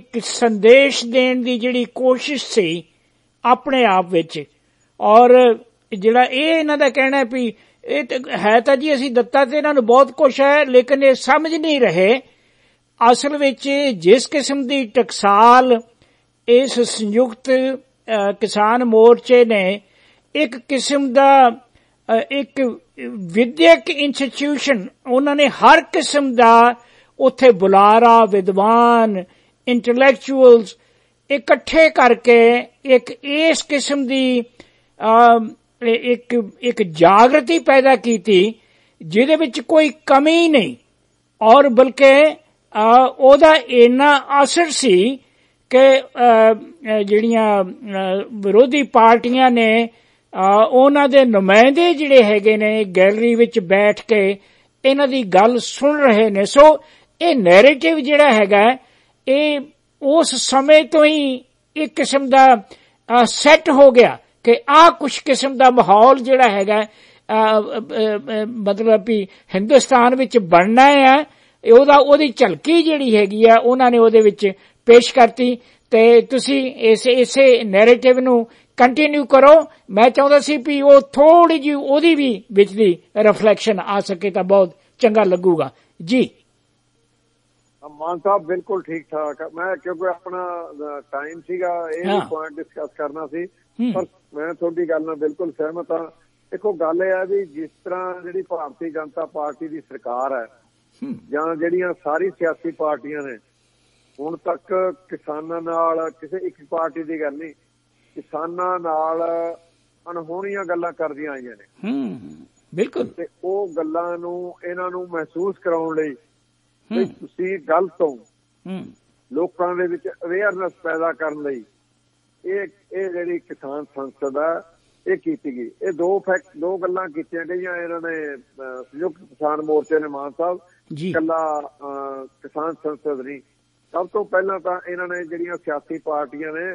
एक संदेश देण दी जिहड़ी कोशिश सी अपने आप विच, और जिहड़ा इन्हां दा कहना है भी ये है तां जी असीं दित्ता ते इन्हां नूं बहुत कुछ है, लेकिन ये समझ नहीं रहे असल विच जिस किस्म दी टकसाल इस संयुक्त किसान मोर्चे ने एक किस्म दा एक विद्यक इंस्टीट्यूशन, उन्हां ने हर किस्म दा उत्थे बुलारा, विद्वान, इंटलैक्चुअल्स इकट्ठे करके एक इस किस्म की एक जागृति पैदा की थी, जिहदे विच कोई कमी नहीं, और बल्कि ओहदा इन्ना असर सी कि जिहड़ियां विरोधी पार्टियां ने उन्हां दे नुमाइंदे जिहड़े हैगे ने गैलरी विच बैठ के इन्हां दी गल सुन रहे ने। सो ये नैरेटिव जिहड़ा हैगा ये उस समय तो ही एक किस्म का सैट हो गया कि आ कुछ किस्म का माहौल जिहड़ा हैगा मतलब भी हिंदुस्तान विच बनना है, ओहदी झलकी जिहड़ी हैगी आ उन्हां ने ओहदे विच पेश करती, ते तुसीं इसे नैरेटिव नूं कंटिन्यू करो। मैं चाहुंदा सी भी वो थोड़ी जी ओहदी भी विच दी रिफ्लैक्शन आ सके तां बहुत चंगा लगूगा। जी मान साहब बिल्कुल ठीक ठाक। मैं क्योंकि अपना टाइम सीगा ये पॉइंट डिस्कस करना सी, पर मैं थोड़ी गल नाल बिल्कुल सहमत हाँ। देखो गल यह है भी जिस तरह जिहड़ी भारतीय जनता पार्टी की सरकार है जां जिहड़ियां सारी सियासी पार्टियां ने हुण तक किसानां नाल किसी एक पार्टी की गल नहीं, किसानां नाल अणहोणियां गल्लां करदियां आईयां ने बिल्कुल, ते ओह गल्लां नूं इन्हां नूं महसूस कराउण लई गल तो लोकां दे विच अवेयरनेस पैदा करन लई जिहड़ी किसान संसद है ये कीती गई। ये दो गल्लां कीतियां गईयां इन्हां ने संयुक्त किसान मोर्चे ने मान साहब, कल्ला किसान संसद नहीं। सब तो पहलां तां इन्हां ने जिहड़ियां सियासी पार्टियां ने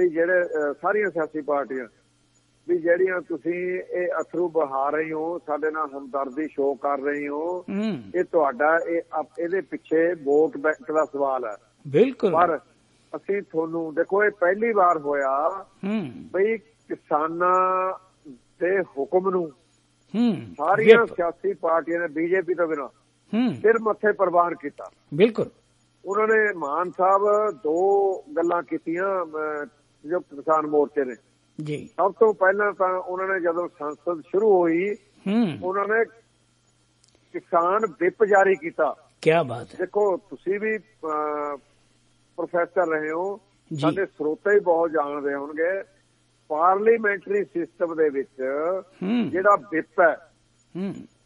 भी जिहड़े सारियां सियासी पार्टियां भी जिहड़ियां तुसीं ये अथरू बहा रही हो, साडे नाल हमदर्दी शो कर रही हो, ये तुहाडा इहदे पिछे वोट बैंक दा सवाल है बिल्कुल। पर असीं तुहानूं देखो ये पहली बार होया बई किसानां दे हुकम नूं सारिया सियासी पार्टिया ने बीजेपी तो बिना सिर मथे प्रवान किया। बिल्कुल उन्होंने मान साहब दो गल्लां कीतियां संयुक्त किसान मोर्चे ने जी। सब तो पहला उन्होंने जदों संसद शुरू हुई उन्होंने किसान विप जारी किया। क्या बात है। देखो तुसी भी प्रोफेसर रहे हो, साडे स्रोते ही बहुत जानदे होणगे पार्लीमेंटरी सिस्टम दे विच जिहड़ा विप है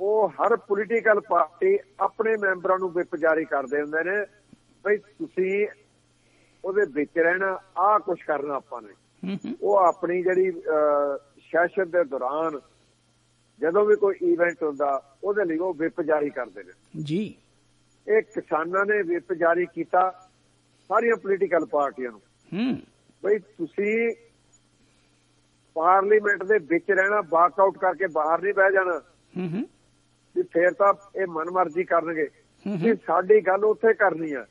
ਉਹ ਹਰ ਪੋਲੀਟੀਕਲ ਪਾਰਟੀ ਆਪਣੇ ਮੈਂਬਰਾਂ ਨੂੰ ਵਿਪ ਜਾਰੀ ਕਰਦੇ ਹੁੰਦੇ ਨੇ ਬਈ ਤੁਸੀਂ ਉਹਦੇ ਵਿੱਚ ਰਹਿਣਾ, ਆਹ ਕੁਛ ਕਰਨਾ ਆਪਾਂ ਨੇ। ਉਹ ਆਪਣੀ ਜਿਹੜੀ ਸੈਸ਼ਨ ਦੇ ਦੌਰਾਨ ਜਦੋਂ ਵੀ ਕੋਈ ਈਵੈਂਟ ਹੁੰਦਾ ਉਹਦੇ ਲਈ ਉਹ ਵਿਪ ਜਾਰੀ ਕਰਦੇ ਨੇ ਜੀ। ਇਹ ਕਿਸਾਨਾਂ ਨੇ ਵਿਪ ਜਾਰੀ ਕੀਤਾ ਸਾਰੀਆਂ ਪੋਲੀਟੀਕਲ ਪਾਰਟੀਆਂ ਨੂੰ ਬਈ ਤੁਸੀਂ ਪਾਰਲੀਮੈਂਟ ਦੇ ਵਿੱਚ ਰਹਿਣਾ, ਵਾਕਆਊਟ ਕਰਕੇ ਬਾਹਰ ਨਹੀਂ ਬਹਿ ਜਾਣਾ। फिर तो ये मन मर्जी करे साड़ी गल उथे करनी है।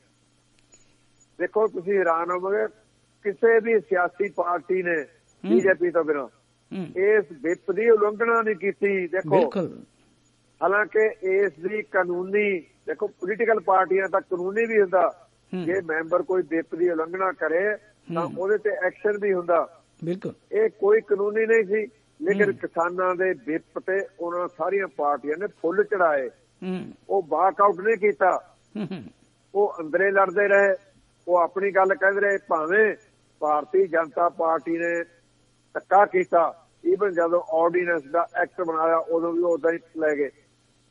देखो तुम हैरान होवोगे किसी भी सियासी पार्टी ने बीजेपी तो बिना इस विप की उलंघना नहीं की। देखो हालांकि इस दी कानूनी देखो पोलिटिकल पार्टियां तक कानूनी भी हुंदा, जे मैंबर कोई विप की उलंघना करे तो उहदे ते एक्शन भी हुंदा। ये कोई कानूनी नहीं सी, लेकिन किसानां दे विप ते उन्हां सारियां पार्टियां ने फुल चढ़ाए। वो वाकआउट नहीं किया, वो अंदरे लड़दे रहे, वो अपनी गल कह रहे। भावें भारतीय जनता पार्टी ने धक्का किया, ईवन जदों ऑर्डीनेंस दा एक्ट बनाया उदों भी उदां ही लै गए,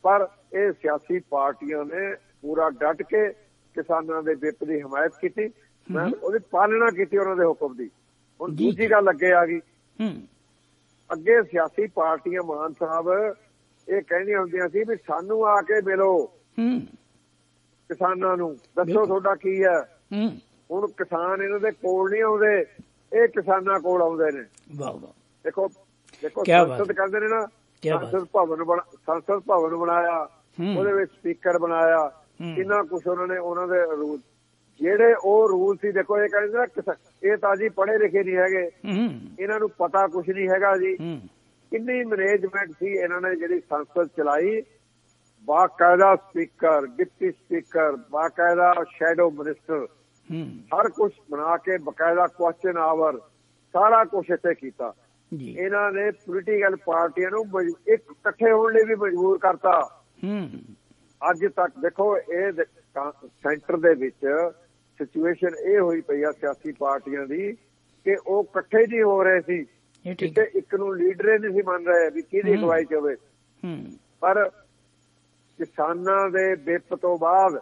पर ये सियासी पार्टियां ने पूरा डट के किसानां दे विप दी हिमायत की, मैं उहदी पालना की उन्हां दे हुकम दी। हुण दूजी गल अगे आ गई, अगे सियासी पार्टियां मान साहब ये कहनियां हुंदियां सी भी सानू आके मिलो, किसानां नू दसो तुहाडा की है। हुण किसान इन्हां दे कोल नहीं आउंदे, ये किसानां कोल आउंदे ने। वाह वाह। देखो देखो संसद कहंदे ने ना, संसद भवन बनाया, ओहदे विच स्पीकर बनाया, इन्ना कुछ उन्होंने उन्हां दे रूल जेडे ओह रूल सी। देखो ये कहंदे ना ये तां जी पढ़े लिखे नहीं हैगे, इन्हां नूं पता कुछ नहीं हैगा जी। इन्नी मैनेजमेंट सी इन्हां ने जिहड़ी संसद चलाई, बाकायदा स्पीकर, डिप्टी स्पीकर, बाकायदा शैडो मिनिस्टर, हर कुछ बना के बाकायदा क्वेश्चन आवर सारा कुछ इत्थे कीता। इन्हां ने पोलिटिकल पार्टियां नूं इक इकट्ठे होण लई भी मजबूर करता। अज तक देखो ये सेंटर दे विच सिचुएशन ये हुई पई आ सियासी पार्टियां दी कि वो कट्ठे नहीं हो रहे सी, किसी एक नूं लीडर ही नहीं मान रहे भी किहदी अगवाई होवे। पर किसानां दे विप तो बाद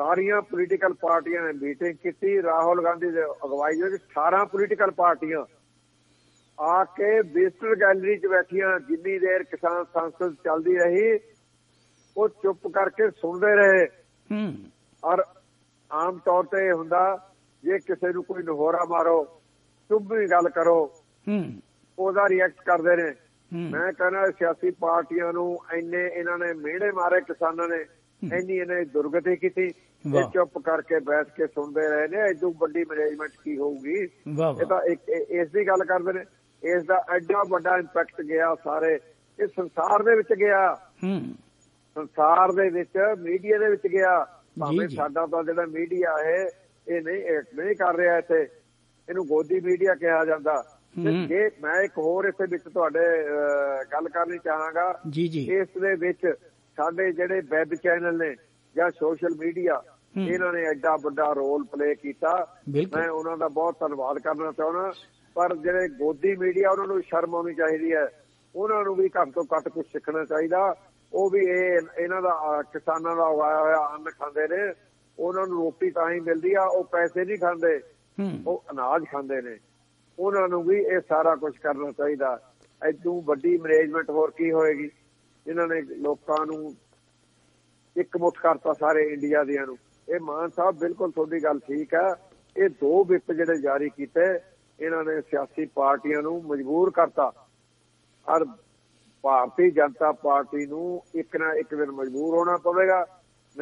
सारियां पोलिटिकल पार्टियां ने मीटिंग की, राहुल गांधी की अगवाई विच 18 पोलिटिकल पार्टियां आके विजिटर गैलरी च बैठियां। जिन्नी देर किसान संसद चलती रही वो चुप करके सुनते रहे। और आम तौर ते हुंदा जे किसी नूं कोई नहोरा मारो, चुप ही गल करो, ओहदा रिएक्ट करदे ने। मैं कहना सियासी पार्टियां नूं इन्ने इन्हां ने मेड़े मारे, किसानां ने इन्नी इन्हें दुर्गति की, चुप करके बैठ के सुनते रहे ने। इदों वड्डी मैनेजमेंट की होगी? ये तां इस दी गल करदे ने। इस दा एडा वड्डा इंपैक्ट गया सारे इस संसार दे विच गया, संसार दे विच मीडिया दे विच गया। भावें साडा तां जिहड़ा मीडिया है ये नहीं एक्ट नहीं कर रहा, इत्थे इहनूं गोदी मीडिया कहा जांदा। जे मैं एक होर इस विच तुहाडे गल करनी चाहांगा, इस दे विच साडे जिहड़े वैब चैनल ने जां सोशल मीडिया इन्हां ने एडा वड्डा रोल प्ले कीता। मैं उन्हां दा बहुत धन्नवाद करना चाहुंदा, पर जिहड़े गोदी मीडिया उन्हां नूं शर्म आउणी चाहीदी है, उन्हां नूं भी घट तो घट कुछ सिੱਖਣਾ ਚਾਹੀਦਾ। ਉਹ ਵੀ ਇਹਨਾਂ ਦਾ ਕਿਸਾਨਾਂ ਦਾ ਉਗਾਇਆ ਹੋਇਆ ਅੰਨ ਖਾਂਦੇ ਨੇ, ਉਹਨਾਂ ਨੂੰ ਰੋਟੀ ਤਾਂ ਹੀ ਮਿਲਦੀ ਆ, ਉਹ ਪੈਸੇ ਨਹੀਂ ਖਾਂਦੇ, ਉਹ ਅਨਾਜ ਖਾਂਦੇ ਨੇ। ਉਹਨਾਂ ਨੂੰ ਵੀ ਇਹ ਸਾਰਾ ਕੁਝ ਕਰਨਾ ਚਾਹੀਦਾ। ਐਦੋਂ ਵੱਡੀ ਮੈਨੇਜਮੈਂਟ ਹੋਰ ਕੀ ਹੋਏਗੀ? ਇਹਨਾਂ ਨੇ ਲੋਕਾਂ ਨੂੰ ਇਕਮੁੱਠ ਕਰਤਾ ਸਾਰੇ ਇੰਡੀਆ ਦੀਆਂ ਨੂੰ। ਇਹ ਮਾਨ ਸਾਹਿਬ ਬਿਲਕੁਲ ਤੁਹਾਡੀ ਗੱਲ ਠੀਕ ਆ, ਇਹ ਦੋ ਵਿਪ ਜਿਹੜੇ ਜਾਰੀ ਕੀਤੇ ਇਹਨਾਂ ਨੇ ਸਿਆਸੀ ਪਾਰਟੀਆਂ ਨੂੰ ਮਜਬੂਰ ਕਰਤਾ, ਔਰ भारतीय जनता पार्टी नू एक ना एक दिन मजबूर होना पवेगा,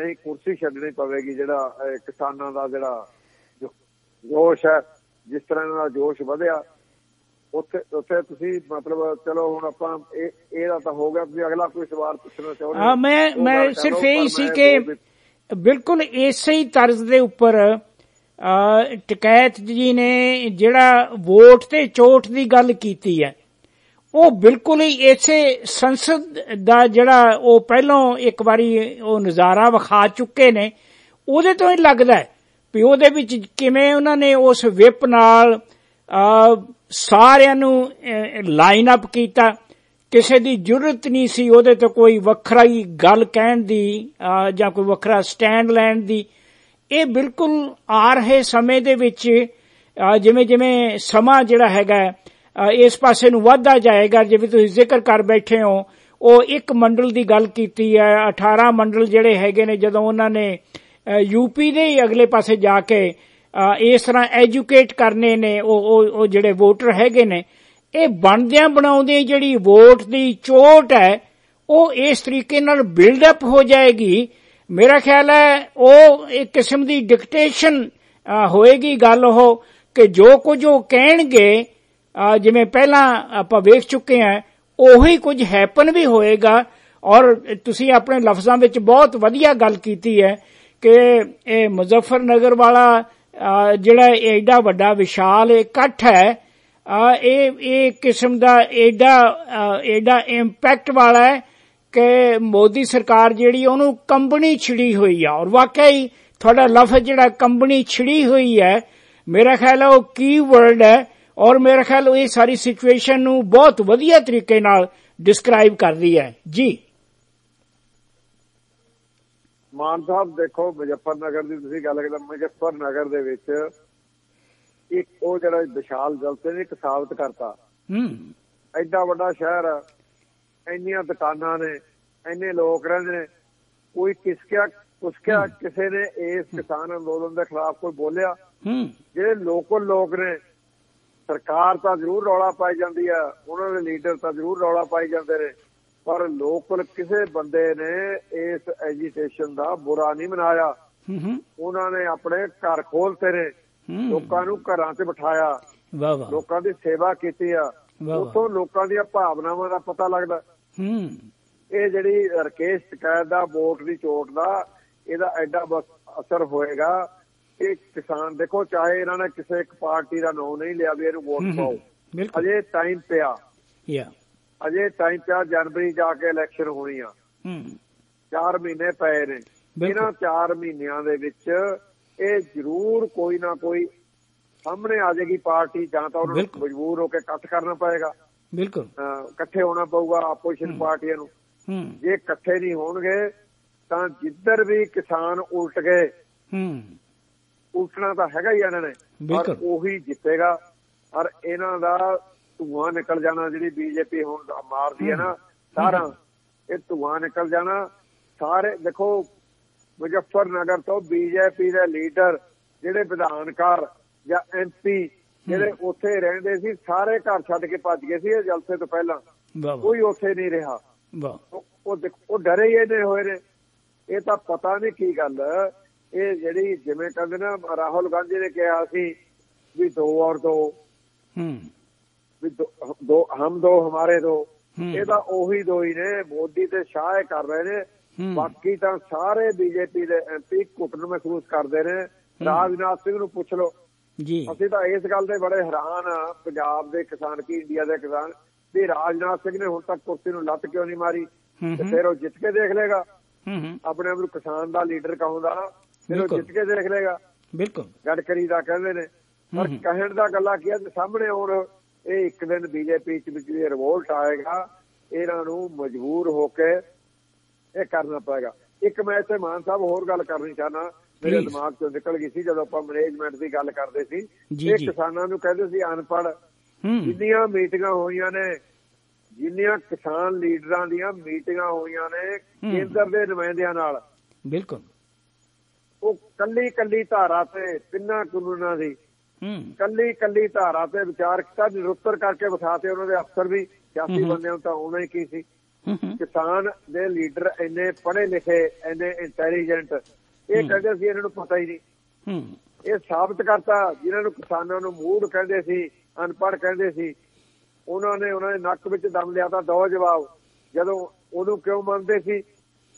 नहीं कुर्सी छड्डनी पवेगी। जिहड़ा किसानां दा जिहड़ा जोश है, जिस तरह जोश वधिया मैं सिर्फ यही सी के बिल्कुल इस ही तर्ज दे उपर टकैत जी ने जिहड़ा वोट ते चोट दी गल कीती है वो बिल्कुल ही इसे संसद दा जिहड़ा वो पहलों एक बारी वो नजारा विखा चुके ने ओदे तो ही लगदा है भी ओदे विच किवें उन्हां ने उस विप नाल सारियां नू लाइन अप कीता किसी दी जरूरत नहीं सी ओदे तो कोई वखरा ही गल कहण दी जां कोई वखरा स्टैंड लैण दी। ये बिल्कुल आ रहे समय दे विच जिवें जिवें समा जिहड़ा हैगा इस पासे नू वधदा जाएगा जिवें तुसीं जिक्र कर बैठे हो वो एक मंडल की गल कीती है 18 मंडल जिहड़े हैगे ने जदों उन्हां ने यूपी दे अगले पासे जाके इस तरह एजुकेट करने ने ओ जिहड़े वोटर हैगे ने ये बनदियां बनाउंदे जिहड़ी वोट दी चोट है वो इस तरीके नाल बिल्डअप हो जाएगी। मेरा ख्याल है वो एक किस्म दी डिक्टेशन होएगी गल हो कि जो कुछ वो कहणगे जिवें पहला आपां वेख चुके हैं ओही कुछ हैपन भी होएगा। और तुसीं अपने लफ्जां विच बहुत वधिया गल कीती है कि मुजफ्फरनगर वाला जिहड़ा एडा वड्डा विशाल इकट्ठ है ये किस्म दा एडा इंपैक्ट वाला है कि मोदी सरकार जिहड़ी उहनूं कंबनी छिड़ी हुई है। और वाकई तुहाडा लफ्ज़ जिहड़ा कंबनी छिड़ी हुई है मेरा ख्याल है वो की वर्ड है और मेरा ख्याल ये सारी सिचुएशन नूं बहुत वधिया तरीके नाल डिस्क्राइब करदी है। जी मान साहब देखो मुजफ्फरनगर की तुसीं गल करदे मुजफ्फरनगर दे विच इक ओह जिहड़ा विशाल जलसे ने साबित करता एडा वड्डा शहर इन्नियां दुकानां ने इन्ने लोग रहिंदे ने कोई कुसकिया किसी ने इस किसान अंदोलन के खिलाफ कोई बोलिया जिहड़े लोकल लोग ने सरकार तां जरूर रौला पाई जांदी है उहनां दे लीडर तां जरूर रौला पाई जांदे ने पर लोकल किसी बंदे ने इस एजिटेशन का बुरा नहीं मनाया उन्होंने अपने घर खोलते ने लोगों नूं घरां च बिठाया लोगों की सेवा की उतों लोगों दी भावनावां दा पता लगदा। ये जिहड़ी राकेश टिकैत दा वोट दी चोट दा इहदा एडा बस असर होएगा कि किसान देखो चाहे इन्होंने किसी एक पार्टी का नाम नहीं लिया भी इहनूं वोट पाओ अजे टाइम पिया अजे टाइम पिया जनवरी जाके इलेक्शन होनी आ 4 महीने पए ने इन्हां 4 महीनियां दे विच इह जरूर कोई ना कोई सामने आ जाएगी पार्टी जां तां उन्हां नूं मजबूर होकर इकट्ठ करना पएगा बिल्कुल इकट्ठे होना पऊगा आपोजिशन पार्टियां नूं जे इकट्ठे नहीं होणगे तां जिधर भी किसान उलट गए उलटना तां हैगा ही इन्हां ने पर ओही जितेगा और इन्हां दा धुआं निकल जाना जिहड़ी बीजेपी हुण मारदी है ना सारा ये धुआं निकल जाना सारे देखो मुजफ्फरनगर तो बीजेपी दे लीडर जिहड़े विधानकार या MP जिहड़े उत्थे रहिंदे सी सारे घर छड्ड के भज गए सी जलसे तो पहलां कोई उत्थे नहीं रहा वो डरे ही नहीं होए ने ये तां पता नहीं की गल ये जिहड़ी जिवें कहंदे ना राहुल गांधी ने कहा सी भी 2 और 2 दो हम दो हमारे दो एदा ओही दो ही ने मोदी ते शाह कर रहे ने बाकी तां सारे बीजेपी दे MP कुटन महसूस करदे ने। राजनाथ सिंह नूं पुछ लो असीं तां इस गल दे बड़े हैरान आ पंजाब दे किसान की इंडिया दे किसान भी राजनाथ सिंह ने हुण तक कुर्सी नूं लत क्यों नहीं मारी ते फिर ओह जित के देख लेगा अपने आप नूं किसान दा लीडर कहूंदा फिर ओह जित के देख लेगा बिल्कुल गडकरी दा कहंदे ने पर कहण दा गल्ला की ते सामने हुण ਇਹ ਇੱਕ ਦਿਨ ਬੀਜੇਪੀ ਵਿੱਚ ਵੀ ਰਿਵੋਲਟ ਆਏਗਾ ਇਹਨਾਂ ਨੂੰ ਮਜਬੂਰ ਹੋ ਕੇ ਇਹ ਕਰਨਾ ਪਏਗਾ। ਇੱਕ ਮੈਂ ਇੱਥੇ ਮਾਨ ਸਾਹਿਬ ਹੋਰ ਗੱਲ ਕਰਨੀ ਚਾਹਨਾ ਮੇਰੇ ਦਿਮਾਗ ਚੋਂ ਨਿਕਲ ਗਈ ਸੀ ਜਦੋਂ ਆਪਾਂ ਮੈਨੇਜਮੈਂਟ ਦੀ ਗੱਲ ਕਰਦੇ ਸੀ ਇਹ ਕਿਸਾਨਾਂ ਨੂੰ ਕਹਿੰਦੇ ਸੀ ਅਨਪੜ੍ਹ ਜਿੰਨੀਆਂ ਮੀਟਿੰਗਾਂ ਹੋਈਆਂ ਨੇ ਜਿੰਨੀਆਂ ਕਿਸਾਨ ਲੀਡਰਾਂ ਦੀਆਂ ਮੀਟਿੰਗਾਂ ਹੋਈਆਂ ਨੇ ਕੇਂਦਰ ਦੇ ਨੁਮਾਇੰਦਿਆਂ ਨਾਲ ਬਿਲਕੁਲ ਉਹ ਕੱਲੀ ਕੱਲੀ ਧਾਰਾ ਤੇ 3 ਕਾਨੂੰਨਾਂ ਦੀ ਕੱਲੀ ਕੱਲੀ ਧਾਰਾ ਤੇ ਵਿਚਾਰ ਕੀਤਾ ਨਿਰੁੱਤਰ ਕਰਕੇ ਵਿਖਾਤੇ ਉਹਨਾਂ ਦੇ ਅਫਸਰ ਵੀ ਸਿਆਸੀ ਬੰਦੇ ਨੂੰ ਤਾਂ ਹੋਣਾ ਹੀ ਕੀ ਸੀ। ਕਿਸਾਨ ਦੇ ਲੀਡਰ ਇੰਨੇ ਪੜ੍ਹੇ ਲਿਖੇ ਇੰਨੇ ਇੰਟੈਲੀਜੈਂਟ ਇਹ ਕਹਿੰਦੇ ਸੀ ਇਹਨਾਂ ਨੂੰ ਪਤਾ ਹੀ ਨਹੀਂ ਇਹ ਸਾਬਤ ਕਰਤਾ ਜਿਹਨਾਂ ਨੂੰ ਕਿਸਾਨਾਂ ਨੂੰ ਮੂਡ ਕਹਿੰਦੇ ਸੀ ਅਨਪੜ੍ਹ ਕਹਿੰਦੇ ਸੀ उन्होंने नक विच दम लिया था दो जवाब जदों उहनूं क्यों मानते सी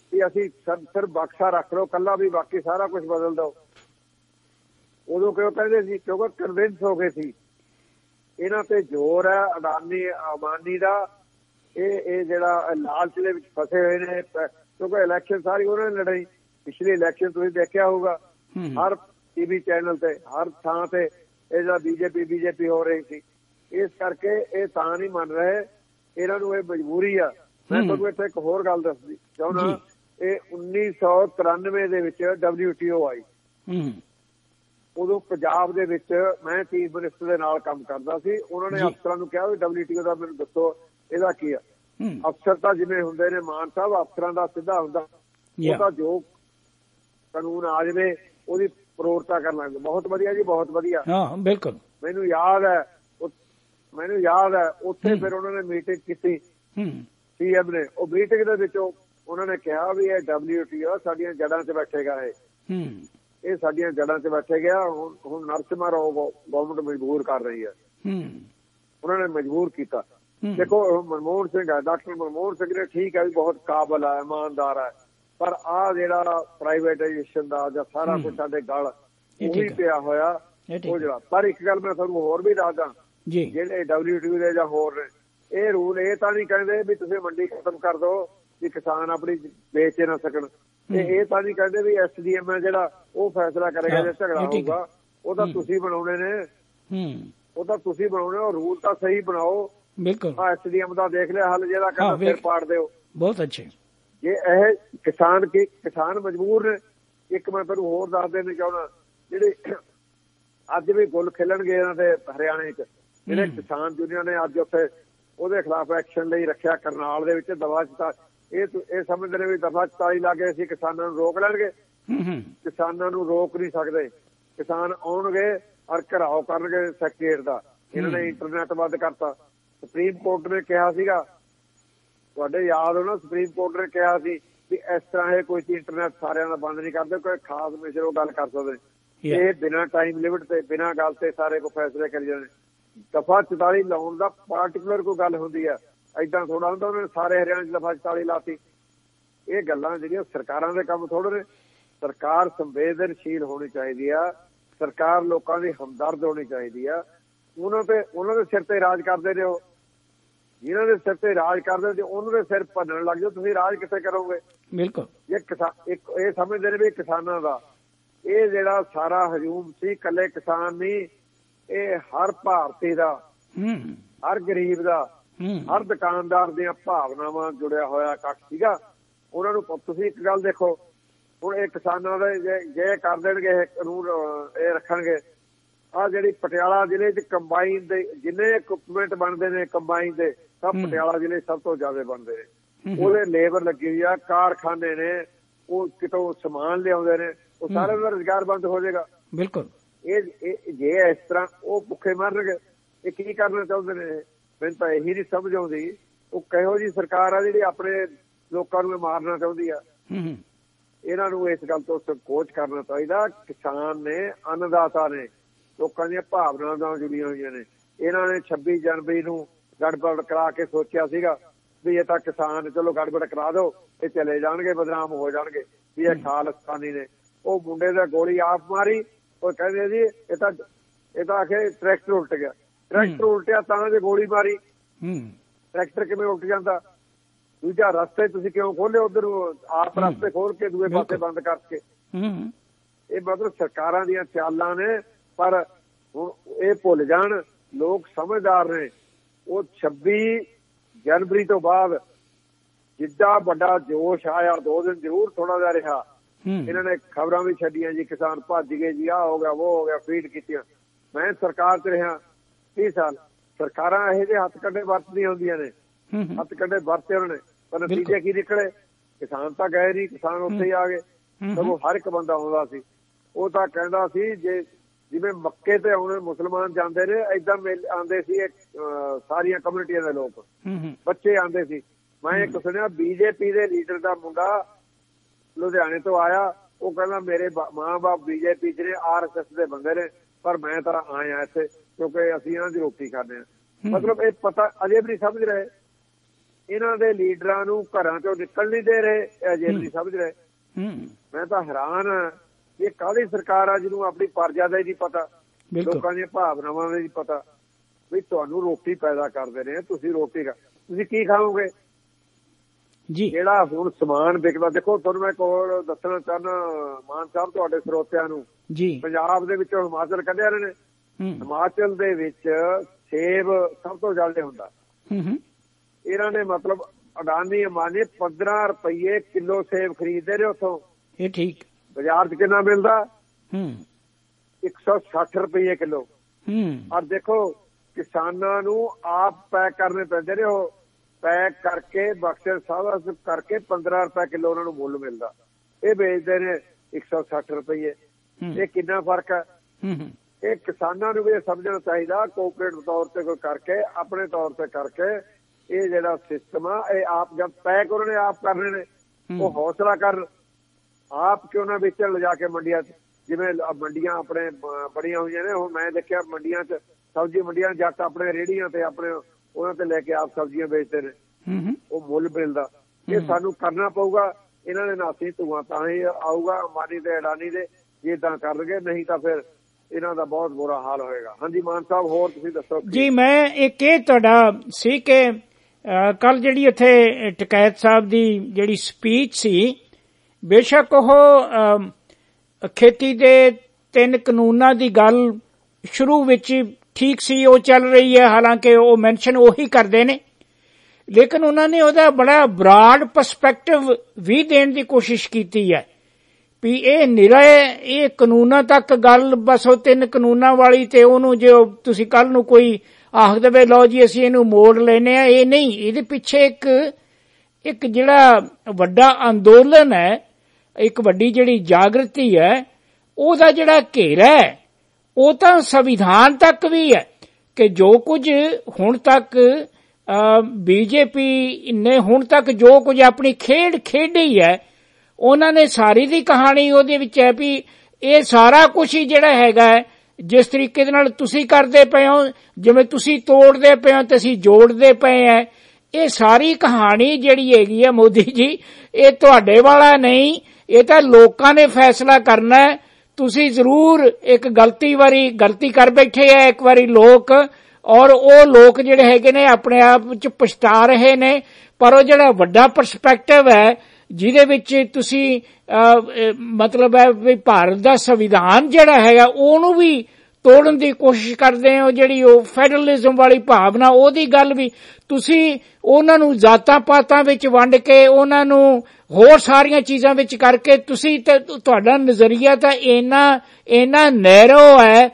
कि असीं सिर्फ बक्सा रख लो कल्ला भी बाकी सारा कुछ बदल दो उदों क्यों कहते सी क्योंकि कन्विंस हो गए सी इन्हां ते जोर है अडानी अमानी दा ਇਹ ਜਿਹੜਾ ਲਾਲਚ ਦੇ ਵਿੱਚ ਫਸੇ ਹੋਏ ਨੇ ਕਿਉਂਕਿ ਇਲੈਕਸ਼ਨ ਸਾਰੀ ਉਹਨਾਂ ਨੇ ਲੜਾਈ ਪਿਛਲੀ ਇਲੈਕਸ਼ਨ ਤੁਸੀਂ ਦੇਖਿਆ ਹੋਊਗਾ ਹਰ ਟੀਵੀ ਚੈਨਲ ਤੇ ਹਰ ਥਾਂ ਤੇ ਇਹ ਜਿਹੜਾ ਬੀਜੇਪੀ ਹੋ ਰਹੀ ਸੀ ਇਸ ਕਰਕੇ ਇਹ ਤਾਂ ਨਹੀਂ ਮੰਨ ਰਹੇ ਇਹਨਾਂ ਨੂੰ ਇਹ ਮਜਬੂਰੀ ਆ ਮੈਂ ਤੁਹਾਨੂੰ ਇੱਥੇ ਇੱਕ ਹੋਰ ਗੱਲ ਦੱਸਦੀ ਚਾਹੁੰਦਾ ਇਹ 1993 ਦੇ ਵਿੱਚ WTO ਆਈ ਉਦੋਂ ਪੰਜਾਬ ਦੇ ਵਿੱਚ ਮੈਂ ਚੀਫ ਮਿਨਿਸਟਰ ਦੇ ਨਾਲ ਕੰਮ ਕਰਦਾ ਸੀ ਉਹਨਾਂ ਨੇ ਅਫਸਰਾਂ ਨੂੰ ਕਿਹਾ WTO ਦਾ ਮੈਨੂੰ ਦੱਸੋ ਇਹਦਾ ਕੀ ਆ ਅਫਸਰ ਤਾਂ ਜਿਵੇਂ ਹੁੰਦੇ ਨੇ ਮਾਨ ਸਾਹਿਬ ਅਫਸਰਾਂ ਦਾ ਸਿੱਧਾ ਹੁੰਦਾ ਉਹਦਾ ਜੋ ਕਾਨੂੰਨ ਆ ਜਾਵੇ ਉਹਦੀ ਪ੍ਰੋਰਤਾ ਕਰ ਲਾਂਗੇ ਬਹੁਤ ਵਧੀਆ ਜੀ ਬਹੁਤ ਵਧੀਆ ਹਾਂ ਬਿਲਕੁਲ ਮੈਨੂੰ ਯਾਦ ਹੈ ਉੱਥੇ ਫਿਰ ਉਹਨਾਂ ਨੇ ਮੀਟਿੰਗ ਕੀਤੀ ਸੀਐਮ ਨੇ ਉਹ ਮੀਟਿੰਗ ਦੇ ਵਿੱਚ ਉਹਨਾਂ ਨੇ ਕਿਹਾ ਵੀ ਇਹ WTO ਸਾਡੀਆਂ ਜੜ੍ਹਾਂ 'ਚ ਬੈਠੇਗਾ ਇਹ ਸਾਡੀਆਂ ਜੜ੍ਹਾਂ 'ਚ ਬੈਠੇ ਗਿਆ ਹੁਣ ਨਰਸਿਮਹਾ ਰਾਓ ਗਵਰਨਮੈਂਟ ਮਜਬੂਰ ਕਰ ਰਹੀ ਹੈ ਉਹਨਾਂ ਨੇ ਮਜਬੂਰ ਕੀਤਾ देखो मनमोहन सिंह है डॉक्टर मनमोहन सिंह ने ठीक है भी बहुत काबिल है ईमानदार है पर आ जिहड़ा प्राइवेटाइजेशन दा जां सारा कुछ साडे गल उही पिया होया ओ जिहड़ा पर एक गल मैं तुहानूं होर भी दस्सदा जी जिहड़े WTO दे जां होर ए रूल ए तां नहीं कहंदे भी तुसीं मंडी खत्म कर दो कि किसान अपनी बेच ना सकण ते ए तां नहीं कहंदे भी SDM है जिहड़ा ओ फैसला करेगा जे झगड़ा होऊगा ओ तां तुसीं बनाउणे ने ओ तां तुसीं बनाउणे ओ रूल तां सही बनाओ ਬਿਲਕੁਲ SDM ਦਾ ਦੇਖ ਲਿਆ ਹੱਲ ਜਿਹੜਾ ਕਹਿੰਦਾ ਫਿਰ ਪਾੜ ਦਿਓ ਬਹੁਤ ਅੱਛੇ ਜੇ ਇਹ ਕਿਸਾਨ ਮਜਬੂਰ ਨੇ ਇੱਕ ਮੈਂ ਤੁਹਾਨੂੰ ਹੋਰ ਦੱਸਦੇ ਨਹੀਂ ਚਾਹੁੰਦਾ ਜਿਹੜੇ ਅੱਜ ਵੀ ਗੁੱਲ ਖੇਲਣਗੇ ਇਹਨਾਂ ਦੇ ਹਰਿਆਣੇ 'ਚ ਜਿਹੜੇ ਕਿਸਾਨ ਯੂਨੀਅਨ ਨੇ ਅੱਜ ਉੱਥੇ ਉਹਦੇ ਖਿਲਾਫ ਐਕਸ਼ਨ ਲਈ ਰੱਖਿਆ ਕਰਨਾਲ ਦੇ ਵਿੱਚ ਦਫਾ 44 ਇਹ ਸਮਝਦੇ ਨੇ ਵੀ ਦਫਾ 44 ਲਾ ਕੇ ਅਸੀਂ ਕਿਸਾਨਾਂ ਨੂੰ ਰੋਕ ਲੈਣਗੇ ਕਿਸਾਨਾਂ ਨੂੰ ਰੋਕ ਨਹੀਂ ਸਕਦੇ ਕਿਸਾਨ ਆਉਣਗੇ ਔਰ ਘਰਾਓ ਕਰਨਗੇ ਸੈਕਟਰੀਏਟ ਦਾ ਇਹਨਾਂ ਨੇ ਇੰਟਰਨੈਟ ਬੰਦ ਕਰਤਾ ਸੁਪਰੀਮ ਕੋਰਟ ਨੇ ਕਿਹਾ ਸੀਗਾ ਤੁਹਾਡੇ ਯਾਦ ਹੋਣਾ ਸੁਪਰੀਮ ਕੋਰਟ ਨੇ ਕਿਹਾ ਸੀ ਵੀ ਇਸ ਤਰ੍ਹਾਂ ਇਹ ਕੋਈ ਇੰਟਰਨੈਟ ਸਾਰਿਆਂ ਦਾ ਬੰਦ ਨਹੀਂ ਕਰਦੇ ਕੋਈ ਖਾਸ ਵਿਸ਼ੇ ਉਹ ਗੱਲ ਕਰ ਸਕਦੇ ਇਹ ਬਿਨਾਂ ਟਾਈਮ ਲਿਮਿਟ ਤੇ ਬਿਨਾਂ ਗੱਲ ਤੇ ਸਾਰੇ ਕੋ ਫੈਸਲੇ ਕਰੀ ਜਾਂਦੇ ਦਫਾ 44 ਲਾਉਣ ਦਾ ਪਾਰਟਿਕੂਲਰ ਕੋਈ ਗੱਲ ਹੁੰਦੀ ਆ ਐਦਾਂ ਥੋੜਾ ਹੁੰਦਾ ਉਹਨਾਂ ਨੇ ਸਾਰੇ ਹਰਿਆਣੇ 'ਚ ਦਫਾ 44 ਲਾਤੀ ਇਹ ਗੱਲਾਂ ਜਿਹੜੀਆਂ ਸਰਕਾਰਾਂ ਦੇ ਕੰਮ ਥੋੜੇ ਨੇ ਸਰਕਾਰ ਸੰਵੇਦਨਸ਼ੀਲ ਹੋਣੀ ਚਾਹੀਦੀ ਆ ਸਰਕਾਰ ਲੋਕਾਂ ਦੀ ਹਮਦਰਦ ਹੋਣੀ ਚਾਹੀਦੀ ਆ ਉਹਨਾਂ ਦੇ ਸਿਰ ਤੇ ਰਾਜ ਕਰਦੇ ਨੇ ਉਹ ਜਿਹਨਾਂ ਦੇ ਸਿਰ ਤੇ ਰਾਜ ਕਰਦੇ ਤੇ ਉਹਨਾਂ ਦੇ ਸਿਰ ਭੰਨਣ ਲੱਗ ਜਾਓ ਤੁਸੀਂ ਰਾਜ ਕਿੱਥੇ ਕਰੋਗੇ ਬਿਲਕੁਲ ਇਹ ਕਿਸਾਨ ਇਹ ਸਮਝਦੇ ਨੇ ਵੀ ਕਿਸਾਨਾਂ ਦਾ ਇਹ ਜਿਹੜਾ ਸਾਰਾ ਹਜੂਮ ਸੀ ਇਕੱਲੇ ਕਿਸਾਨ ਨਹੀਂ ਇਹ ਹਰ ਭਾਰਤੀ ਦਾ ਹਰ ਗਰੀਬ ਦਾ ਹਰ ਦੁਕਾਨਦਾਰ ਦੀਆਂ ਭਾਵਨਾਵਾਂ ਜੁੜਿਆ ਹੋਇਆ ਕੱਟ ਸੀਗਾ ਉਹਨਾਂ ਨੂੰ ਤੁਸੀਂ ਇੱਕ ਗੱਲ ਦੇਖੋ ਹੁਣ ਇਹ ਕਿਸਾਨਾਂ ਦੇ ਜੇ ਕਰ ਦੇਣਗੇ ਇਹ ਕਾਨੂੰਨ ਇਹ ਰੱਖਣਗੇ ਆ ਜਿਹੜੀ ਪਟਿਆਲਾ ਜ਼ਿਲ੍ਹੇ 'ਚ ਕੰਬਾਈਨ ਦੇ ਜਿੰਨੇ ਇਕਵਿਪਮੈਂਟ ਬਣਦੇ ਨੇ ਕੰਬਾਈਨ ਦੇ ਸਭ ਪਟਿਆਲਾ ਜ਼ਿਲ੍ਹੇ ਸਭ ਤੋਂ ਜ਼ਿਆਦਾ ਬਣਦੇ ਨੇ ਉਹਦੇ ਲੇਬਰ ਲੱਗੀ ਹੋਈ ਆ ਕਾਰਖਾਨੇ ਨੇ ਉਹ ਕਿਤੋਂ ਸਮਾਨ ਲਿਆਉਂਦੇ ਨੇ ਉਹ ਸਾਰਾ ਦਾ ਰੁਜ਼ਗਾਰ ਬੰਦ ਹੋ ਜਾਏਗਾ ਬਿਲਕੁਲ ਇਹ ਜੇ ਇਸ ਤਰ੍ਹਾਂ ਉਹ ਭੁੱਖੇ ਮਰਨਗੇ ਇਹ ਕੀ ਕਰਨਾ ਚਾਹੁੰਦੇ ਨੇ ਮੈਨੂੰ ਤਾਂ ਇਹੀ ਨਹੀਂ ਸਮਝ ਆਉਂਦੀ ਉਹ ਕਿਹੋ ਜਿਹੀ ਸਰਕਾਰ ਆ ਜਿਹੜੀ ਆਪਣੇ ਲੋਕਾਂ ਨੂੰ ਮਾਰਨਾ ਚਾਹੁੰਦੀ ਆ ਇਹਨਾਂ ਨੂੰ ਇਸ ਗੱਲ ਤੋਂ ਸੰਕੋਚ ਕਰਨਾ ਚਾਹੀਦਾ ਕਿਸਾਨ ਨੇ ਅੰਨਦਾਤਾ ਨੇ ਲੋਕਾਂ ਦੀਆਂ ਭਾਵਨਾਵਾਂ ਜੁੜੀਆਂ ਹੋਈਆਂ ਨੇ ਇਹਨਾਂ ਨੇ 26 ਜਨਵਰੀ ਨੂੰ ਗੜਬੜ ਕਰਾ ਕੇ ਸੋਚਿਆ ਸੀਗਾ ਵੀ ਇਹ ਤਾਂ ਕਿਸਾਨ ਚਲੋ ਗੜਬੜ ਕਰਾ ਦਿਓ ਇਹ ਚਲੇ ਜਾਣਗੇ ਬਦਨਾਮ ਹੋ ਜਾਣਗੇ ਵੀ ਇਹ ਖਾਲਸਤਾਨੀ ਨੇ ਉਹ ਮੁੰਡੇ ਦਾ ਗੋਲੀ ਆਪ ਮਾਰੀ ਉਹ ਕਹਿੰਦੇ ਜੀ ਇਹ ਤਾਂ ਆਖੇ ਟਰੈਕਟਰ ਉਲਟ ਗਿਆ ਟਰੈਕਟਰ ਉਲਟਿਆ ਤਾਂ ਜੇ ਗੋਲੀ ਮਾਰੀ ਟਰੈਕਟਰ ਕਿਵੇਂ ਉਲਟ ਜਾਂਦਾ ਦੂਜਾ ਰਸਤੇ ਤੁਸੀਂ ਕਿਉਂ ਖੋਲੇ ਉਧਰ ਆਪ ਰਸਤੇ ਖੋਲ ਕੇ ਦੂਏ ਪਾਸੇ ਬੰਦ ਕਰਕੇ ਇਹ ਮਤਲਬ ਸਰਕਾਰਾਂ ਦੀਆਂ ਚਾਲਾਂ ਨੇ पर ये भुल जान लोग समझदार ने वो 26 जनवरी तो बाद जिद्दा बड़ा जोश आया दो दिन जरूर थोड़ा जा रहा इन्होंने खबरां भी छड़ियां जी किसान भज गए जी आ हो गया वो हो गया फीड कीतियां मैं सरकार च रहा 30 साल सरकारां इहो जे हथ कड्डे वरतदियां हुंदियां ने हथ कड्डे वरते उन्होंने पर नतीजे की निकले किसान तां गए नहीं किसान उत्थे ही आ गए सगों हर एक बंदा आउंदा सी ओह तां कहंदा सी जे ਜਿਵੇਂ ਮੱਕੇ ਤੇ ਹੁਣ ਮੁਸਲਮਾਨ ਜਾਂਦੇ ਨੇ ਏਦਾਂ ਆਉਂਦੇ ਸੀ ਸਾਰੀਆਂ ਕਮਿਊਨਿਟੀਆਂ ਦੇ ਲੋਕ ਬੱਚੇ ਆਉਂਦੇ ਸੀ ਮੈਂ ਇੱਕ ਸੁਣਿਆ BJP ਦੇ ਲੀਡਰ ਦਾ ਮੁੰਡਾ ਲੁਧਿਆਣੇ ਤੋਂ ਆਇਆ ਉਹ ਕਹਿੰਦਾ ਮੇਰੇ ਮਾਂ-ਬਾਪ BJP ਜਿਹੜੇ RSS ਦੇ ਬੰਦੇ ਨੇ ਪਰ ਮੈਂ ਤਾਂ ਆਇਆ ਇੱਥੇ ਕਿਉਂਕਿ ਅਸੀਂ ਇਹਨਾਂ ਦੀ ਰੋਟੀ ਖਾਂਦੇ ਹਾਂ मतलब ये पता अजे भी नहीं समझ रहे, इन्हां दे लीडरां नूं घरां चों निकल नहीं दे रहे, अजे भी नहीं समझ रहे। मैं तो हैरान हां, ये काली सरकार आ जिन्हों अपनी परजा दा नहीं पता, लोकां दी भावनावां दा नहीं पता। भी तुहानूं रोटी पैदा करदे ने, तुसीं रोटी तुसीं की खाओगे जी? ਜਿਹੜਾ ਹੁਣ ਸਮਾਨ ਵਿਕਦਾ, ਦੇਖੋ ਤੁਹਾਨੂੰ ਮੈਂ ਕੋਲ ਦੱਸਣਾ ਚਾਹੁੰਦਾ ਮਾਨ ਸਾਹਿਬ ਤੁਹਾਡੇ ਸਰੋਤਿਆਂ ਨੂੰ, ਪੰਜਾਬ ਦੇ ਵਿੱਚੋਂ ਹਿਮਾਚਲ ਕੱਢਿਆ ਰਹੇ ਨੇ। ਹਿਮਾਚਲ ਦੇ ਵਿੱਚ ਸੇਬ ਸਭ ਤੋਂ ਜ਼ਿਆਦਾ ਹੁੰਦਾ। ਇਹਨਾਂ ਨੇ ਮਤਲਬ ਅਡਾਨੀ ਅਮਾਨੀ 15 ਰੁਪਏ ਕਿਲੋ ਸੇਬ ਖਰੀਦਦੇ ਨੇ ਉੱਥੋਂ। ਇਹ ਠੀਕ ਬਾਜ਼ਾਰ 'ਚ ਕਿੰਨਾ ਮਿਲਦਾ? 160 ਰੁਪਏ ਕਿਲੋ। ਔਰ ਦੇਖੋ ਕਿਸਾਨਾਂ ਨੂੰ ਆਪ ਪੈਕ ਕਰਨੇ ਪੈਂਦੇ ਨੇ, ਉਹ पैक करके बख्शर साहब करके 15 रुपए किलो उन्होंने मुल मिलता। ये बेचते ने 160 रुपये। ये कितना फर्क है? ये किसानों को भी समझना चाहिए, कोऑपरेटिव तौर से कोई करके अपने तौर से करके ये जिहड़ा सिस्टम है, ये आप जब पैक उन्होंने आप करने ने, वो हौसला कर आप क्यों ना बेचन ले जाके मंडिया च। जिवें मंडिया अपने बड़िया हुई ने, हुण मैं देखिया मंडिया च सब्जी मंडिया जट अपने रेहड़ियां ते अपने ਉਹਨਾਂ ਤੇ ਲੈ ਕੇ ਆਪ ਸਬਜ਼ੀਆਂ ਵੇਚਦੇ ਨੇ, ਉਹ ਮੁੱਲ ਮਿਲਦਾ। ਇਹ ਸਾਨੂੰ ਕਰਨਾ ਪਊਗਾ, ਇਹਨਾਂ ਦੇ ਨਾਸੀ ਧੂਆਂ ਤਾਂ ਹੀ ਆਊਗਾ ਅਮਾਨੀ ਤੇ ਅਡਾਨੀ ਦੇ, ਜੇ ਇਦਾਂ ਕਰਨਗੇ, ਨਹੀਂ ਤਾਂ ਫਿਰ ਇਹਨਾਂ ਦਾ ਬਹੁਤ ਬੁਰਾ ਹਾਲ ਹੋਏਗਾ। ਹਾਂਜੀ ਮਾਨ ਸਾਹਿਬ, ਹੋਰ ਤੁਸੀਂ ਦੱਸੋ ਜੀ? ਮੈਂ ਇੱਕ ਇਹ ਤੁਹਾਡਾ ਸੀ ਕਿ ਕੱਲ ਜਿਹੜੀ ਇੱਥੇ ਟਕੈਤ ਸਾਹਿਬ ਦੀ ਜਿਹੜੀ ਸਪੀਚ ਸੀ, ਬੇਸ਼ੱਕ ਉਹ ਖੇਤੀ ਦੇ 3 ਕਾਨੂੰਨਾਂ ਦੀ ਗੱਲ ਸ਼ੁਰੂ ਵਿੱਚ ठीक सी वो चल रही है, हालांकि वो मैंशन ओही करते ने, लेकिन उन्होंने ओहदा बड़ा ब्राड परसपैक्टिव भी देने की कोशिश की है भी ये निरा ये कानूना तक गल, बस वो 3 कानूना वाली ते ओनू जो तुसी कल नू कोई आख दे लो जी असीं इहनू मोड़ लेने आ, ये नहीं। इहदे पिछे एक जिहड़ा वड्डा अंदोलन है, एक वड्डी जिहड़ी जागृति है, ओहदा जिहड़ा घेरा है ਉਹ ਤਾਂ ਸੰਵਿਧਾਨ ਤੱਕ ਵੀ ਹੈ ਕਿ ਜੋ ਕੁਝ ਹੁਣ ਤੱਕ ਬੀਜੇਪੀ ਨੇ ਹੁਣ ਤੱਕ ਜੋ ਕੁਝ ਆਪਣੀ ਖੇਡ ਖੇਡੀ ਹੈ, ਉਹਨਾਂ ਨੇ ਸਾਰੀ ਦੀ ਕਹਾਣੀ ਉਹਦੇ ਵਿੱਚ ਹੈ ਵੀ ਇਹ ਸਾਰਾ ਕੁਝ ਹੀ ਜਿਹੜਾ ਹੈਗਾ ਜਿਸ ਤਰੀਕੇ ਦੇ ਨਾਲ ਤੁਸੀਂ ਕਰਦੇ ਪਏ ਹੋ, ਜਿਵੇਂ ਤੁਸੀਂ ਤੋੜਦੇ ਪਏ ਹੋ ਤੇ ਅਸੀਂ ਜੋੜਦੇ ਪਏ ਹੈ, ਇਹ ਸਾਰੀ ਕਹਾਣੀ ਜਿਹੜੀ ਹੈਗੀ ਹੈ ਮੋਦੀ ਜੀ, ਇਹ ਤੁਹਾਡੇ ਵਾਲਾ ਨਹੀਂ, ਇਹ ਤਾਂ ਲੋਕਾਂ ਨੇ ਫੈਸਲਾ ਕਰਨਾ ਹੈ। ਤੁਸੀਂ ਜ਼ਰੂਰ ਇੱਕ ਗਲਤੀ ਕਰ ਬੈਠੇ ਆ ਇੱਕ ਵਾਰੀ ਲੋਕ, ਔਰ ਉਹ ਲੋਕ ਜਿਹੜੇ ਹੈਗੇ ਨੇ ਆਪਣੇ ਆਪ ਵਿੱਚ ਪਛਤਾ ਰਹੇ ਨੇ, ਪਰ ਉਹ ਜਿਹੜਾ ਵੱਡਾ ਪਰਸਪੈਕਟਿਵ ਹੈ ਜਿਹਦੇ ਵਿੱਚ ਤੁਸੀਂ ਮਤਲਬ ਹੈ ਵੀ ਭਾਰਤ ਦਾ ਸੰਵਿਧਾਨ ਜਿਹੜਾ ਹੈਗਾ ਉਹਨੂੰ ਵੀ ਤੋੜਨ ਦੀ ਕੋਸ਼ਿਸ਼ ਕਰਦੇ ਹੋ, ਜਿਹੜੀ ਉਹ ਫੈਡਰਲਿਜ਼ਮ ਵਾਲੀ ਭਾਵਨਾ ਉਹਦੀ ਗੱਲ ਵੀ ਤੁਸੀਂ ਉਹਨਾਂ ਨੂੰ ਜਾਤਾਂ ਪਾਤਾਂ ਵਿੱਚ ਵੰਡ ਕੇ ਉਹਨਾਂ ਨੂੰ ਹੋਰ ਸਾਰੀਆਂ ਚੀਜ਼ਾਂ ਵਿੱਚ ਕਰਕੇ ਤੁਸੀਂ ਤੁਹਾਡਾ ਨਜ਼ਰੀਆ ਤਾਂ ਇੰਨਾ ਨੈਰੋ ਹੈ।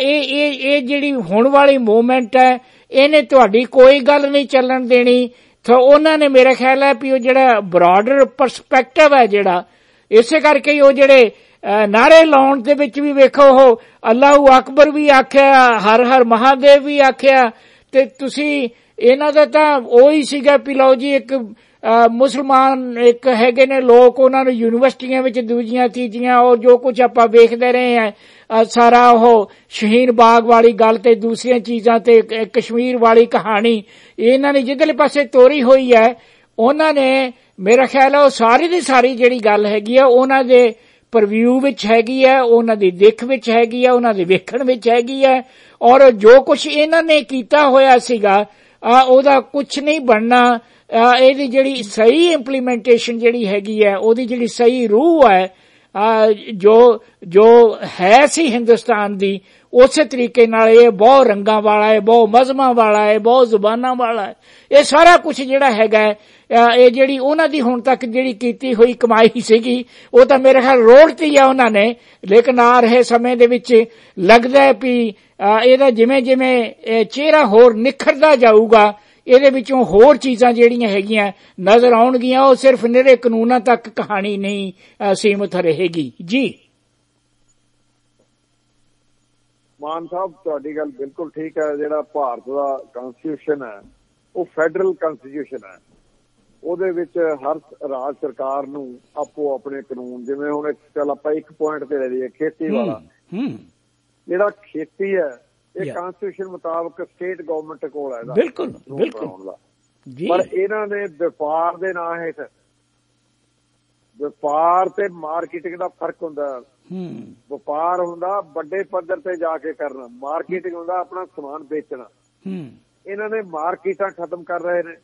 ਇਹ ਜਿਹੜੀ ਹੋਣ ਵਾਲੀ ਮੂਵਮੈਂਟ ਹੈ ਇਹਨੇ ਤੁਹਾਡੀ ਕੋਈ ਗੱਲ ਨਹੀਂ ਚੱਲਣ ਦੇਣੀ। ਤਾਂ ਉਹਨਾਂ ਨੇ ਮੇਰਾ ਖਿਆਲ ਹੈ ਵੀ ਉਹ ਜਿਹੜਾ ਬ੍ਰੌਡਰ ਪਰਸਪੈਕਟਿਵ ਹੈ ਜਿਹੜਾ, ਇਸੇ ਕਰਕੇ ਉਹ ਜਿਹੜੇ ਨਾਰੇ ਲਾਉਣ ਦੇ ਵਿੱਚ ਵੀ ਵੇਖੋ ਉਹ ਅੱਲਾਹੁ ਅਕਬਰ ਵੀ ਆਖਿਆ, ਹਰ ਹਰ ਮਹਾਦੇਵ ਵੀ ਆਖਿਆ, ਤੇ ਤੁਸੀਂ ਇਹਨਾਂ ਦਾ ਤਾਂ ਉਹੀ ਸੀਗਾ ਵੀ ਲਓ ਜੀ ਇੱਕ ਮੁਸਲਮਾਨ ਇੱਕ ਹੈਗੇ ਨੇ ਲੋਕ, ਉਹਨਾਂ ਨੂੰ ਯੂਨੀਵਰਸਿਟੀਆਂ ਵਿੱਚ ਦੂਜੀਆਂ ਤੀਜੀਆਂ ਔਰ ਜੋ ਕੁਝ ਆਪਾਂ ਵੇਖਦੇ ਰਹੇ ਹਾਂ ਸਾਰਾ ਉਹ ਸ਼ਹੀਨ ਬਾਗ ਵਾਲੀ ਗੱਲ ਤੇ ਦੂਸਰੀਆਂ ਚੀਜ਼ਾਂ ਤੇ ਕਸ਼ਮੀਰ ਵਾਲੀ ਕਹਾਣੀ ਇਹਨਾਂ ਨੇ ਜਿੱਧਰਲੇ ਪਾਸੇ ਤੋਰੀ ਹੋਈ ਹੈ, ਉਹਨਾਂ ਨੇ ਮੇਰਾ ਖਿਆਲ ਹੈ ਉਹ ਸਾਰੀ ਦੀ ਸਾਰੀ ਜਿਹੜੀ ਗੱਲ ਹੈਗੀ ਆ ਉਹਨਾਂ ਦੇ ਪ੍ਰਵਿਊ ਵਿੱਚ ਹੈਗੀ ਹੈ, ਉਹਨਾਂ ਦੀ ਦੇਖ ਵਿੱਚ ਹੈਗੀ ਹੈ, ਉਹਨਾਂ ਦੇ ਵੇਖਣ ਵਿੱਚ ਹੈਗੀ ਹੈ, ਔਰ ਜੋ ਕੁਝ ਇਹਨਾਂ ਨੇ ਕੀਤਾ ਹੋਇਆ ਸੀਗਾ ਉਹਦਾ ਕੁਝ ਨਹੀਂ ਬਣਨਾ। ਇਹਦੀ ਜਿਹੜੀ ਸਹੀ ਇੰਪਲੀਮੈਂਟੇਸ਼ਨ ਜਿਹੜੀ ਹੈਗੀ ਹੈ, ਉਹਦੀ ਜਿਹੜੀ ਸਹੀ ਰੂਹ ਹੈ ਜੋ ਹੈ ਸੀ ਹਿੰਦੁਸਤਾਨ ਦੀ, ਉਸੇ ਤਰੀਕੇ ਨਾਲ ਇਹ ਬਹੁਤ ਰੰਗਾਂ ਵਾਲਾ ਹੈ, ਬਹੁਤ ਮਜ਼ਮਾਂ ਵਾਲਾ ਹੈ, ਬਹੁਤ ਜ਼ੁਬਾਨਾਂ ਵਾਲਾ ਹੈ। ਇਹ ਸਾਰਾ ਕੁਝ ਜਿਹੜਾ ਹੈਗਾ ਇਹ ਜਿਹੜੀ ਉਹਨਾਂ ਦੀ ਹੁਣ ਤੱਕ ਜਿਹੜੀ ਕੀਤੀ ਹੋਈ ਕਮਾਈ ਸੀਗੀ ਉਹ ਤਾਂ ਮੇਰੇ ਖਿਆਲ ਰੋੜਤੀ ਹੈ ਉਹਨਾਂ ਨੇ, ਲੇਕਿਨ ਆ ਰਹੇ ਸਮੇਂ ਦੇ ਵਿੱਚ ਲੱਗਦਾ ਵੀ ਇਹਦਾ ਜਿਵੇਂ ਜਿਵੇਂ ਚਿਹਰਾ ਹੋਰ ਨਿਖਰਦਾ ਜਾਊਗਾ ਇਹਦੇ ਵਿੱਚੋਂ ਹੋਰ ਚੀਜ਼ਾਂ ਜਿਹੜੀਆਂ ਹੈਗੀਆਂ ਨਜ਼ਰ ਆਉਣਗੀਆਂ, ਉਹ ਸਿਰਫ ਨਿਰੇ ਕਾਨੂੰਨਾਂ ਤੱਕ ਕਹਾਣੀ ਨਹੀਂ ਸੀਮਤ ਰਹੇਗੀ। ਜੀ ਮਾਨ ਸਾਹਿਬ, ਤੁਹਾਡੀ ਗੱਲ ਬਿਲਕੁਲ ਠੀਕ ਹੈ। ਜਿਹੜਾ ਭਾਰਤ ਦਾ ਕਨਸਟੀਟਿਊਸ਼ਨ ਹੈ ਉਹ ਫੈਡਰਲ ਕਨਸਟੀਟਿਊਸ਼ਨ ਹੈ, ਉਹਦੇ ਵਿੱਚ ਹਰ ਰਾਜ ਸਰਕਾਰ ਨੂੰ ਆਪੋ ਆਪਣੇ ਕਾਨੂੰਨ, ਜਿਵੇਂ ਹੁਣ ਚੱਲ ਆਪਾਂ ਇੱਕ ਪੁਆਇੰਟ ਤੇ ਲੈ ਲਈਏ ਖੇਤੀ ਵਾਲਾ, ਜਿਹੜਾ ਖੇਤੀ ਹੈ ਕਾਨਸਟੀਟਿਊਸ਼ਨ ਮੁਤਾਬਕ ਸਟੇਟ ਗਵਰਨਮੈਂਟ ਕੋਲ ਹੈ ਇਹਦਾ ਬਿਲਕੁਲ ਬਿਲਕੁਲ ਜੀ। ਪਰ ਇਹਨਾਂ ਨੇ ਵਪਾਰ ਦੇ ਨਾਂ ਹੇਠ ਵਪਾਰ ਤੇ ਮਾਰਕੀਟਿੰਗ ਦਾ ਫਰਕ ਹੁੰਦਾ। ਵਪਾਰ ਹੁੰਦਾ ਵੱਡੇ ਪੱਧਰ ਤੇ ਜਾ ਕੇ ਕਰਨਾ, ਮਾਰਕੀਟਿੰਗ ਹੁੰਦਾ ਆਪਣਾ ਸਮਾਨ ਵੇਚਣਾ। ਇਹਨਾਂ ਨੇ ਮਾਰਕੀਟਾਂ ਖਤਮ ਕਰ ਰਹੇ ਨੇ,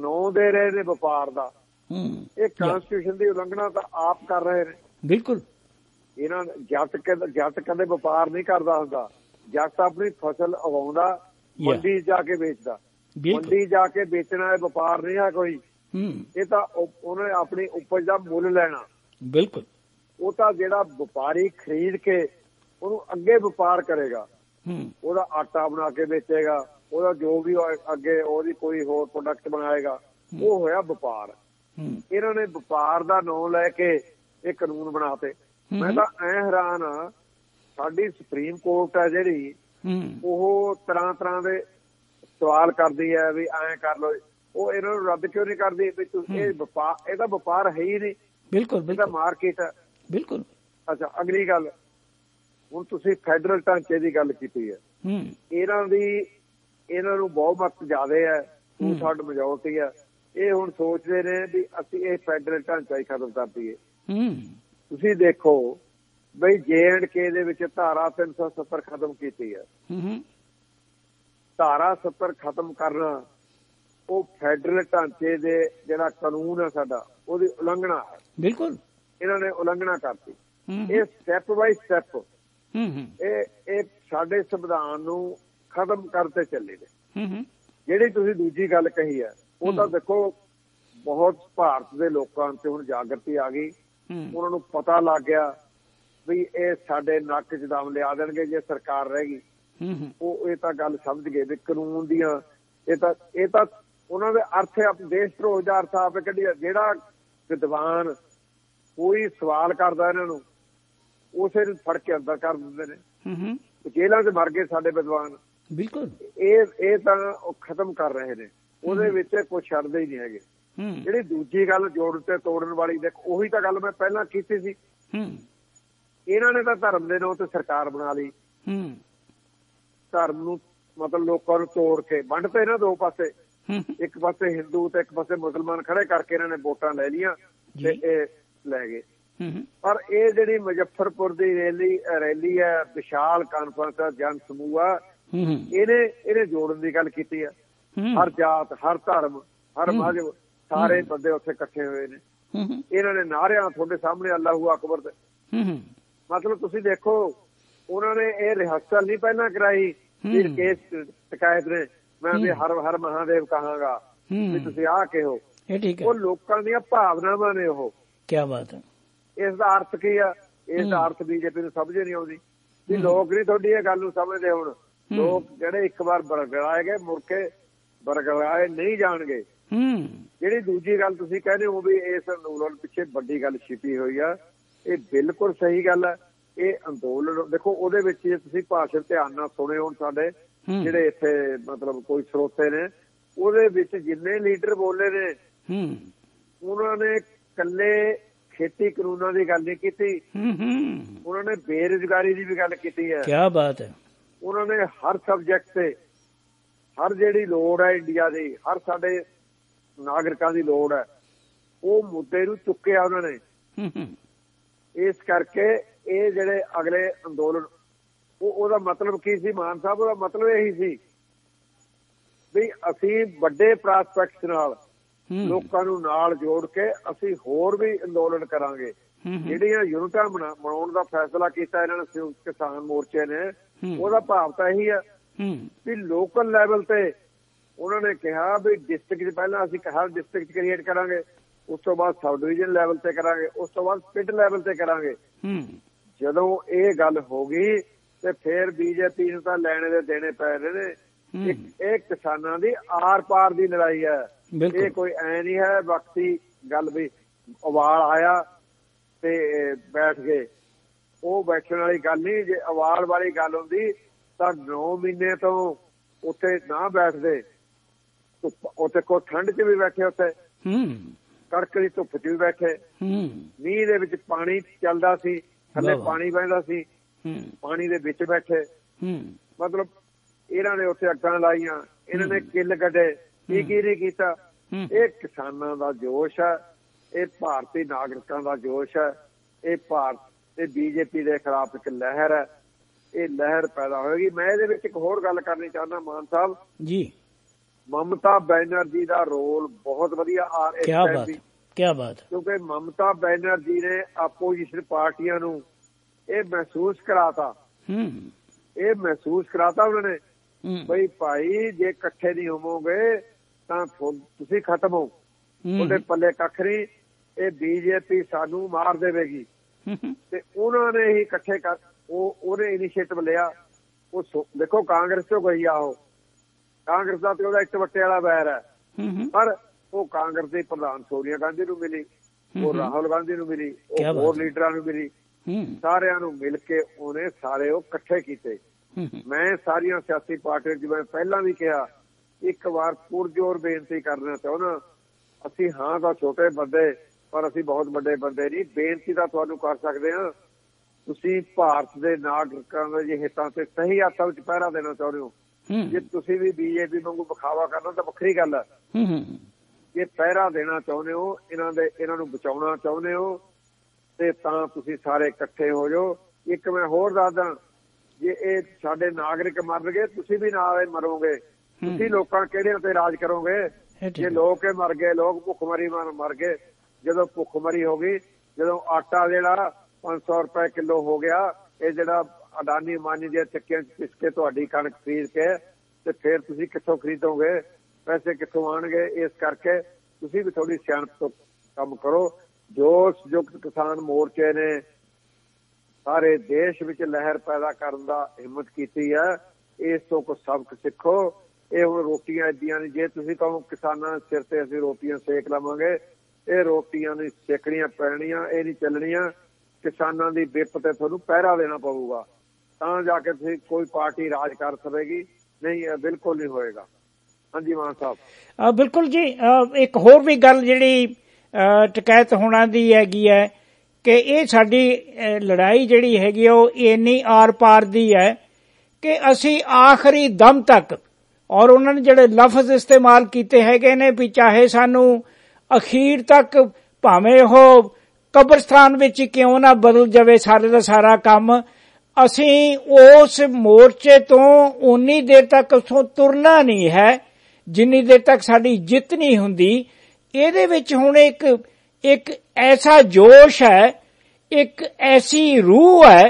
ਨੌ ਦੇ ਰਹੇ ਨੇ ਵਪਾਰ ਦਾ। ਇਹ ਕਾਨਸਟੀਟਿਊਸ਼ਨ ਦੀ ਉਲੰਘਣਾ ਤਾਂ ਆਪ ਕਰ ਰਹੇ ਨੇ ਬਿਲਕੁਲ। ਇਹਨਾਂ ਜੱਟ ਕਦੇ ਵਪਾਰ ਨਹੀਂ ਕਰਦਾ ਹੁੰਦਾ, ਜੱਟ ਆਪਣੀ ਫਸਲ ਉਗਾਉਂਦਾ ਮੰਡੀ ਜਾ ਕੇ ਵੇਚਦਾ, ਮੰਡੀ ਜਾ ਕੇ ਵੇਚਣਾ ਇਹ ਵਪਾਰ ਨਹੀਂ ਹੈ ਕੋਈ। ਇਹ ਤਾਂ ਉਹਨੇ ਆਪਣੀ ਉਪਜ ਦਾ ਮੁੱਲ ਲੈਣਾ ਬਿਲਕੁਲ। ਉਹ ਤਾਂ ਜਿਹੜਾ ਵਪਾਰੀ ਖਰੀਦ ਕੇ ਉਹਨੂੰ ਅੱਗੇ ਵਪਾਰ ਕਰੇਗਾ, ਉਹਦਾ ਆਟਾ ਬਣਾ ਕੇ ਵੇਚੇਗਾ, ਉਹਦਾ ਜੋ ਵੀ ਅੱਗੇ ਉਹਦੀ ਕੋਈ ਹੋਰ ਪ੍ਰੋਡਕਟ ਬਣਾਏਗਾ, ਉਹ ਹੋਇਆ ਵਪਾਰ। ਇਹਨਾਂ ਨੇ ਵਪਾਰ ਦਾ ਨਾਂ ਲੈ ਕੇ ਇਹ ਕਾਨੂੰਨ ਬਣਾਤੇ। ਮੈਂ ਤਾਂ ਐ ਹੈਰਾਨ ਆ, ਸਾਡੀ ਸੁਪਰੀਮ ਕੋਰਟ ਹੈ ਜਿਹੜੀ ਉਹ ਤਰ੍ਹਾਂ ਤਰ੍ਹਾਂ ਦੇ ਸਵਾਲ ਕਰਦੀ ਹੈ ਵੀ ਐਂ ਕਰ ਲਓ, ਉਹ ਇਹਨਾਂ ਨੂੰ ਰੱਦ ਕਿਉਂ ਨਹੀਂ ਕਰਦੀ? ਇਹ ਵਪਾਰ, ਇਹਦਾ ਵਪਾਰ ਹੈ ਹੀ ਨਹੀਂ ਬਿਲਕੁਲ, ਇਹਦਾ ਮਾਰਕੀਟ ਹੈ ਬਿਲਕੁਲ। ਅੱਛਾ ਅਗਲੀ ਗੱਲ, ਹੁਣ ਤੁਸੀਂ ਫੈਡਰਲ ਢਾਂਚੇ ਦੀ ਗੱਲ ਕੀਤੀ ਹੈ, ਇਹਨਾਂ ਨੂੰ ਬਹੁਤ ਵਕਤ ਜ਼ਿਆਦਾ ਹੈ, 2/3 ਮੈਜੋਰਟੀ ਹੈ। ਇਹ ਹੁਣ ਸੋਚਦੇ ਨੇ ਵੀ ਅਸੀਂ ਇਹ ਫੈਡਰਲ ਢਾਂਚਾ ਹੀ ਖਤਮ ਕਰ ਦਈਏ। ਤੁਸੀਂ ਦੇਖੋ ਬਈ JNK ਦੇ ਵਿੱਚ ਧਾਰਾ 370 ਖਤਮ ਕੀਤੀ ਹੈ। ਧਾਰਾ 70 ਖਤਮ ਕਰਨਾ ਉਹ ਫੈਡਰਲ ਢਾਂਚੇ ਦੇ ਜਿਹੜਾ ਕਾਨੂੰਨ ਹੈ ਸਾਡਾ ਉਹਦੀ ਉਲੰਘਣਾ ਹੈ ਬਿਲਕੁਲ। ਇਹਨਾਂ ਨੇ ਉਲੰਘਣਾ ਕਰਤੀ। ਇਹ ਸਟੈਪ ਬਾਈ ਸਟੈਪ ਇਹ ਸਾਡੇ ਸੰਵਿਧਾਨ ਨੂੰ ਖਤਮ ਕਰਦੇ ਚੱਲੇ ਨੇ। ਜਿਹੜੀ ਤੁਸੀਂ ਦੂਜੀ ਗੱਲ ਕਹੀ ਹੈ ਉਹ ਤਾਂ ਦੇਖੋ ਬਹੁਤ ਭਾਰਤ ਦੇ ਲੋਕਾਂ ਤੇ ਹੁਣ ਜਾਗਰਤੀ ਆ ਗਈ, ਉਹਨਾਂ ਨੂੰ ਪਤਾ ਲੱਗ ਗਿਆ ਵੀ ਇਹ ਸਾਡੇ ਨੱਕ ਚ ਦਮ ਲਿਆ ਦੇਣਗੇ ਜੇ ਸਰਕਾਰ ਰਹਿ ਗਈ। ਉਹ ਇਹ ਤਾਂ ਗੱਲ ਸਮਝ ਗਏ ਵੀ ਕਾਨੂੰਨ ਦੀਆਂ ਇਹ ਤਾਂ ਉਹਨਾਂ ਦੇ ਅਰਥ ਦੇਸ਼ ਧਰੋਹ ਦਾ ਅਰਥ ਆਪੇ ਕੱਢਿਆ। ਜਿਹੜਾ ਵਿਦਵਾਨ ਕੋਈ ਸਵਾਲ ਕਰਦਾ ਇਹਨਾਂ ਨੂੰ ਉਸੇ ਨੂੰ ਫੜ ਕੇ ਅੰਦਰ ਕਰ ਦਿੰਦੇ ਨੇ, ਜੇਲ੍ਹਾਂ ਚ ਮਰ ਗਏ ਸਾਡੇ ਵਿਦਵਾਨ ਬਿਲਕੁਲ। ਇਹ ਤਾਂ ਉਹ ਖਤਮ ਕਰ ਰਹੇ ਨੇ, ਉਹਦੇ ਵਿੱਚ ਕੋਈ ਛੱਡਦੇ ਹੀ ਨਹੀਂ ਹੈਗੇ। ਜਿਹੜੀ ਦੂਜੀ ਗੱਲ ਜੋੜਨ ਤੇ ਤੋੜਨ ਵਾਲੀ, ਦੇਖ ਉਹੀ ਤਾਂ ਗੱਲ ਮੈਂ ਪਹਿਲਾਂ ਕੀਤੀ ਸੀ, ਇਹਨਾਂ ਨੇ ਤਾਂ ਧਰਮ ਦੇ ਨਾਂ ਤੇ ਸਰਕਾਰ ਬਣਾ ਲਈ, ਧਰਮ ਨੂੰ ਮਤਲਬ ਲੋਕਾਂ ਨੂੰ ਤੋੜ ਕੇ ਵੰਡ ਤੇ ਨਾ ਦੋ ਪਾਸੇ, ਇੱਕ ਪਾਸੇ ਹਿੰਦੂ ਤੇ ਇੱਕ ਪਾਸੇ ਮੁਸਲਮਾਨ ਖੜੇ ਕਰਕੇ ਇਹਨਾਂ ਨੇ ਵੋਟਾਂ ਲੈ ਲਈਆਂ ਤੇ ਇਹ ਲੈ ਗਏ। ਪਰ ਇਹ ਜਿਹੜੀ ਮੁਜ਼ੱਫਰਪੁਰ ਦੀ ਰੈਲੀ ਹੈ, ਵਿਸ਼ਾਲ ਕਾਨਫਰੰਸ ਹੈ, ਜਨ ਸਮੂਹ ਆ, ਇਹਨੇ ਜੋੜਨ ਦੀ ਗੱਲ ਕੀਤੀ ਆ। ਹਰ ਜਾਤ ਹਰ ਧਰਮ ਹਰ ਮਜ਼ਹਬ ਸਾਰੇ ਬੰਦੇ ਉੱਥੇ ਇਕੱਠੇ ਹੋਏ ਨੇ। ਇਹਨਾਂ ਨੇ ਨਾਅਰਿਆਂ ਤੁਹਾਡੇ ਸਾਹਮਣੇ ਅੱਲਾਹੁ ਅਕਬਰ ਦੇ, ਮਤਲਬ ਤੁਸੀਂ ਦੇਖੋ ਉਹਨਾਂ ਨੇ ਇਹ ਰਿਹਰਸਲ ਨਹੀਂ ਪਹਿਲਾਂ ਕਰਾਈ। ਕੇਸ ਸ਼ਿਕਾਇਤ ਨੇ ਮੈਂ ਵੀ ਹਰ ਹਰ ਮਹਾਦੇਵ ਕਹਾਂਗਾ ਵੀ ਤੁਸੀਂ ਆਹ ਕਿਹੋ, ਉਹ ਲੋਕਾਂ ਦੀਆਂ ਭਾਵਨਾਵਾਂ ਨੇ। ਉਹ ਕਿਆ ਬਾਤ ਹੈ, ਇਸ ਦਾ ਅਰਥ ਕੀ ਆ? ਇਸ ਦਾ ਅਰਥ BJP ਨੂੰ ਸਮਝ ਨਹੀਂ ਆਉਂਦੀ ਵੀ ਲੋਕ ਨਹੀਂ ਤੁਹਾਡੀ ਇਹ ਗੱਲ ਨੂੰ ਸਮਝਦੇ। ਹੁਣ ਲੋਕ ਜਿਹੜੇ ਇੱਕ ਵਾਰ ਬਰਗੜਾਏ ਗਏ ਮੁੜ ਕੇ ਬਰਗੜਾਏ ਨਹੀਂ ਜਾਣਗੇ। ਜਿਹੜੀ ਦੂਜੀ ਗੱਲ ਤੁਸੀਂ ਕਹਿੰਦੇ ਹੋ ਵੀ ਇਸ ਅੰਦੋਲਨ ਪਿੱਛੇ ਵੱਡੀ ਗੱਲ ਛਿਪੀ ਹੋਈ ਆ, ਇਹ ਬਿਲਕੁਲ ਸਹੀ ਗੱਲ ਆ। ਇਹ ਅੰਦੋਲਨ ਦੇਖੋ ਉਹਦੇ ਵਿੱਚ ਤੁਸੀਂ ਭਾਸ਼ਣ ਧਿਆਨ ਨਾਲ ਸੁਣੇ ਹੋਣ ਸਾਡੇ ਜਿਹੜੇ ਇੱਥੇ ਮਤਲਬ ਕੋਈ ਸਰੋਤੇ ਨੇ, ਉਹਦੇ ਵਿੱਚ ਜਿੰਨੇ ਲੀਡਰ ਬੋਲੇ ਨੇ ਉਹਨਾਂ ਨੇ ਇਕੱਲੇ ਖੇਤੀ ਕਾਨੂੰਨਾਂ ਦੀ ਗੱਲ ਨਹੀਂ ਕੀਤੀ, ਉਹਨਾਂ ਨੇ ਬੇਰੁਜ਼ਗਾਰੀ ਦੀ ਵੀ ਗੱਲ ਕੀਤੀ ਹੈ। ਕਿਆ ਬਾਤ ਹੈ, ਉਹਨਾਂ ਨੇ ਹਰ ਸਬਜੈਕਟ ਤੇ, ਹਰ ਜਿਹੜੀ ਲੋੜ ਹੈ ਇੰਡੀਆ ਦੀ, ਹਰ ਸਾਡੇ ਨਾਗਰਿਕਾਂ ਦੀ ਲੋੜ ਹੈ, ਉਹ ਮੁੱਦੇ ਨੂੰ ਚੁੱਕਿਆ ਉਹਨਾਂ ਨੇ। ਇਸ ਕਰਕੇ ਇਹ ਜਿਹੜੇ ਅਗਲੇ ਅੰਦੋਲਨ, ਉਹਦਾ ਮਤਲਬ ਕੀ ਸੀ ਮਾਨ ਸਾਹਿਬ? ਉਹਦਾ ਮਤਲਬ ਇਹੀ ਸੀ ਵੀ ਅਸੀਂ ਵੱਡੇ ਪ੍ਰੋਸਪੈਕਟਸ ਨਾਲ ਲੋਕਾਂ ਨੂੰ ਨਾਲ ਜੋੜ ਕੇ ਅਸੀਂ ਹੋਰ ਵੀ ਅੰਦੋਲਨ ਕਰਾਂਗੇ। ਜਿਹੜੀਆਂ ਯੂਨਿਟਾਂ ਬਣਾਉਣ ਦਾ ਫੈਸਲਾ ਕੀਤਾ ਇਹਨਾਂ ਨੇ ਸੰਯੁਕਤ ਕਿਸਾਨ ਮੋਰਚੇ ਨੇ, ਉਹਦਾ ਭਾਵ ਤਾਂ ਇਹੀ ਆ ਵੀ ਲੋਕਲ ਲੈਵਲ ਤੇ ਉਹਨਾਂ ਨੇ ਕਿਹਾ ਵੀ ਡਿਸਟ੍ਰਿਕਟ 'ਚ ਪਹਿਲਾਂ ਅਸੀਂ ਹਰ ਡਿਸਟ੍ਰਿਕਟ ਕ੍ਰੀਏਟ ਕਰਾਂਗੇ, ਉਸ ਤੋਂ ਬਾਅਦ ਸਬ ਡਿਵੀਜ਼ਨ ਲੈਵਲ ਤੇ ਕਰਾਂਗੇ, ਉਸ ਤੋਂ ਬਾਅਦ ਪਿੰਡ ਲੈਵਲ ਤੇ ਕਰਾਂਗੇ। ਜਦੋਂ ਇਹ ਗੱਲ ਹੋ ਗਈ ਤੇ ਫਿਰ BJP ਨੂੰ ਤਾਂ ਲੈਣੇ ਦੇ ਦੇਣੇ ਪੈ ਰਹੇ ਨੇ। ਇਹ ਕਿਸਾਨਾਂ ਦੀ ਆਰ ਪਾਰ ਦੀ ਲੜਾਈ ਹੈ, ਇਹ ਕੋਈ ਐ ਨਹੀਂ ਹੈ ਵਕਤੀ ਗੱਲ ਵੀ ਉਬਾਲ ਆਇਆ ਤੇ ਬੈਠ ਗਏ। ਉਹ ਬੈਠਣ ਵਾਲੀ ਗੱਲ ਨਹੀਂ, ਜੇ ਉਬਾਲ ਵਾਲੀ ਗੱਲ ਹੁੰਦੀ ਤਾਂ 9 ਮਹੀਨੇ ਤੋਂ ਉੱਥੇ ਨਾ ਬੈਠਦੇ। ਉੱਥੇ ਕੋਈ ਠੰਡ 'ਚ ਵੀ ਬੈਠੇ, ਉੱਥੇ ਕੜਕਦੀ ਧੁੱਪ 'ਚ ਵੀ ਬੈਠੇ, ਮੀਂਹ ਦੇ ਵਿੱਚ ਪਾਣੀ ਚੱਲਦਾ ਸੀ, ਥੱਲੇ ਪਾਣੀ ਵਹਿੰਦਾ ਸੀ, ਪਾਣੀ ਦੇ ਵਿੱਚ ਬੈਠੇ। मतलब ਇਹਨਾਂ ਨੇ ਉੱਥੇ ਅੱਖਾਂ ਲਾਈਆਂ, ਇਹਨਾਂ ਨੇ ਕਿੱਲ ਕੱਢੇ, ਕੀ ਕੀ ਨਹੀਂ ਕੀਤਾ। ਇਹ ਕਿਸਾਨਾਂ ਦਾ ਜੋਸ਼ ਹੈ, ਇਹ ਭਾਰਤੀ ਨਾਗਰਿਕਾਂ ਦਾ ਜੋਸ਼ ਹੈ, ਇਹ ਭਾਰਤ ਤੇ ਬੀਜੇਪੀ ਦੇ ਖਿਲਾਫ ਇੱਕ ਲਹਿਰ ਹੈ, ਇਹ ਲਹਿਰ ਪੈਦਾ ਹੋਏਗੀ। ਮੈਂ ਇਹਦੇ ਵਿੱਚ ਇੱਕ ਹੋਰ ਗੱਲ ਕਰਨੀ ਚਾਹੁੰਦਾ ਮਾਨ ਸਾਹਿਬ ਜੀ, ਮਮਤਾ ਬੈਨਰਜੀ ਦਾ ਰੋਲ ਬਹੁਤ ਵਧੀਆ ਆ ਰਿਹਾ ਹੈ। ਕੀ ਬਾਤ, ਕਿਉਂਕਿ ਮਮਤਾ ਬੈਨਰਜੀ ਨੇ ਆਪੋਜੀਸ਼ਨ ਪਾਰਟੀਆਂ ਨੂੰ ਇਹ ਮਹਿਸੂਸ ਕਰਾਤਾ उन्होंने बई भाई जे इकट्ठे नहीं होवोगे तो तुसी खत्म हो, उन्हें पल्ले कख नहीं, ये बीजेपी सानू मार देगी। ते उन्होंने ही इकट्ठे कर उन्हें इनिशिएटिव लिया। देखो कांग्रेस तो गई आओ, कांग्रेस का तो इकट्ठे वाला वैर है, पर वो कांग्रेस की प्रधान सोनिया गांधी नू मिली, वो राहुल गांधी नू मिली, होर लीडरां नू मिली, सारियां नू मिल के उन्हें सारे वो इकट्ठे कीते। मैं सारियां सियासी पार्टियां जिवें पहला भी कहा, एक बार पुरजोर बेनती करना चाहना, असीं हां तां छोटे बंदे पर असीं बहुत बड़े बंदे नहीं, बेनती तां तुहानू कर सकदे हां। तुसीं भारत दे नागरिकां दे जे हितां ते सही हत्थां विच पहरा देना चाहुंदे हो, जे तुसीं भी बीजेपी वांगू बखावा करना तां वखरी गल है। जे पहरा देना चाहुंदे हो, इन्हां नू बचाउणा चाहुंदे हो, ते तां तुसीं सारे इकट्ठे हो जाओ। एक मैं होर दसदा, जे ये साडे नागरिक मर गए तुसीं भी नाल मरोगे, तुसीं लोकां किहड़ियां ते राज करोगे? जे लोक मर गए, लोक भुखमरी मर गए, जदों भुखमरी हो गई, जदों आटा जिहड़ा 500 रुपए किलो हो गया, ये जिहड़ा अडानी मानी दे चक्कियां पिस के तुहाडी कणक खरीद के ते फिर तुसीं कित्थों खरीदोगे? पैसे कित्थों आउणगे? इस करके तुसीं भी थोड़ी सियाणप तो काम करो। जोश युक्त किसान मोर्चे ने सारे देश विच लहर पैदा करन दा हिम्मत कीती है। इस तो कुछ सबक सिखो। ये हुण रोटियां इद्दां ने, जे तुसीं कहो किसानां सिर ते असीं रोटियां सेक लवांगे, ये रोटियां नहीं सेकणियां पैणियां, ये नहीं चलणियां। किसानां दी विप ते तुहानूं पहरा देना पवेगा, तां जाके तुसीं कोई पार्टी राज कर सकेगी। नहीं, बिल्कुल नहीं होएगा। हां जी मान साहब, बिल्कुल जी। एक होर भी गल जिहड़ी ਟਿਕਾਇਤ होना दी हैगी है कि यह साडी लड़ाई जिहड़ी हैगी वो इन्नी आर पार दी है कि असीं आखिरी दम तक, और उन्होंने जिहड़े लफज इस्तेमाल कीते हैगे ने भी चाहे सानू अखीर तक भावें हो कब्रस्तान विच क्यों ना बदल जावे सारे दा सारा काम, असीं उस मोर्चे तो उन्नी देर तक उसों तुरना नहीं है जिन्नी देर तक साडी जित नहीं हुंदी। ਇਹਦੇ ਵਿੱਚ ਹੁਣ ਇੱਕ ਐਸਾ ਜੋਸ਼ ਹੈ, ਇੱਕ ਐਸੀ ਰੂਹ ਹੈ,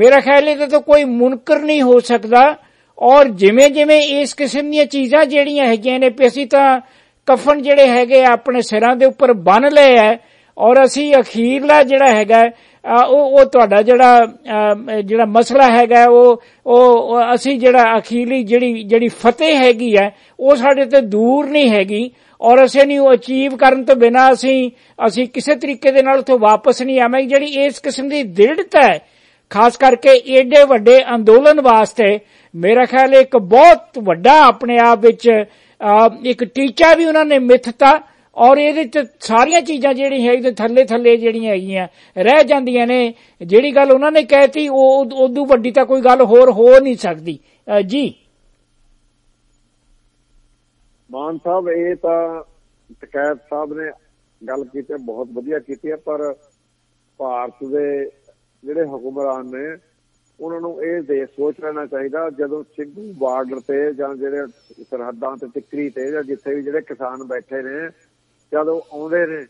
ਮੇਰਾ ਖਿਆਲ ਇਹਦਾ ਤਾਂ ਕੋਈ ਮੁਨਕਰ ਨਹੀਂ ਹੋ ਸਕਦਾ। ਔਰ ਜਿਵੇਂ ਜਿਵੇਂ ਇਸ ਕਿਸਮ ਦੀਆਂ ਚੀਜ਼ਾਂ ਜਿਹੜੀਆਂ ਹੈਗੀਆਂ ਨੇ ਵੀ ਅਸੀਂ ਤਾਂ ਕਫਨ ਜਿਹੜੇ ਹੈਗੇ ਆਪਣੇ ਸਿਰਾਂ ਦੇ ਉੱਪਰ ਬੰਨ ਲਏ ਹੈ, ਔਰ ਅਸੀਂ ਅਖੀਰਲਾ ਜਿਹੜਾ ਹੈਗਾ ਉਹ ਤੁਹਾਡਾ ਜਿਹੜਾ ਮਸਲਾ ਹੈਗਾ ਉਹ ਅਸੀਂ ਜਿਹੜਾ ਅਖੀਰਲੀ ਜਿਹੜੀ ਫਤਿਹ ਹੈਗੀ ਹੈ ਉਹ ਸਾਡੇ ਤੋਂ ਦੂਰ ਨਹੀਂ ਹੈਗੀ, ਔਰ ਅਸੀਂ ਨੂੰ ਅਚੀਵ ਕਰਨ ਤੋਂ ਬਿਨਾਂ ਅਸੀਂ ਕਿਸੇ ਤਰੀਕੇ ਦੇ ਨਾਲ ਉੱਥੋਂ ਵਾਪਸ ਨਹੀਂ ਆਵਾਂਗੇ। ਜਿਹੜੀ ਇਸ ਕਿਸਮ ਦੀ ਦ੍ਰਿੜਤਾ ਹੈ, ਖਾਸ ਕਰਕੇ ਏਡੇ ਵੱਡੇ ਅੰਦੋਲਨ ਵਾਸਤੇ, ਮੇਰਾ ਖਿਆਲ ਇੱਕ ਬਹੁਤ ਵੱਡਾ ਆਪਣੇ ਆਪ ਵਿੱਚ ਇੱਕ ਟੀਚਾ ਵੀ ਉਹਨਾਂ ਨੇ ਮਿੱਥਤਾ, ਔਰ ਇਹਦੇ ਚ ਸਾਰੀਆਂ ਚੀਜ਼ਾਂ ਜਿਹੜੀਆਂ ਹੈਗੀਆਂ ਥੱਲੇ ਜਿਹੜੀਆਂ ਹੈਗੀਆਂ ਰਹਿ ਜਾਂਦੀਆਂ ਨੇ। ਜਿਹੜੀ ਗੱਲ ਉਹਨਾਂ ਨੇ ਕਹਿਤੀ ਉਹ ਉਦੋਂ ਵੱਡੀ ਤਾਂ ਕੋਈ ਗੱਲ ਹੋਰ ਹੋ ਨਹੀਂ ਸਕਦੀ। ਜੀ मान साहब, ये टकैत साहब ने गल की बहुत वधिया की है, पर भारत के जिहड़े हुक्मरान ने उन्होंने ये सोच लेना चाहिए, जदों सिंधु बार्डर से जिहड़े सरहदां ते टिकरी ते जिथे भी जिहड़े किसान बैठे ने जदों आउंदे ने,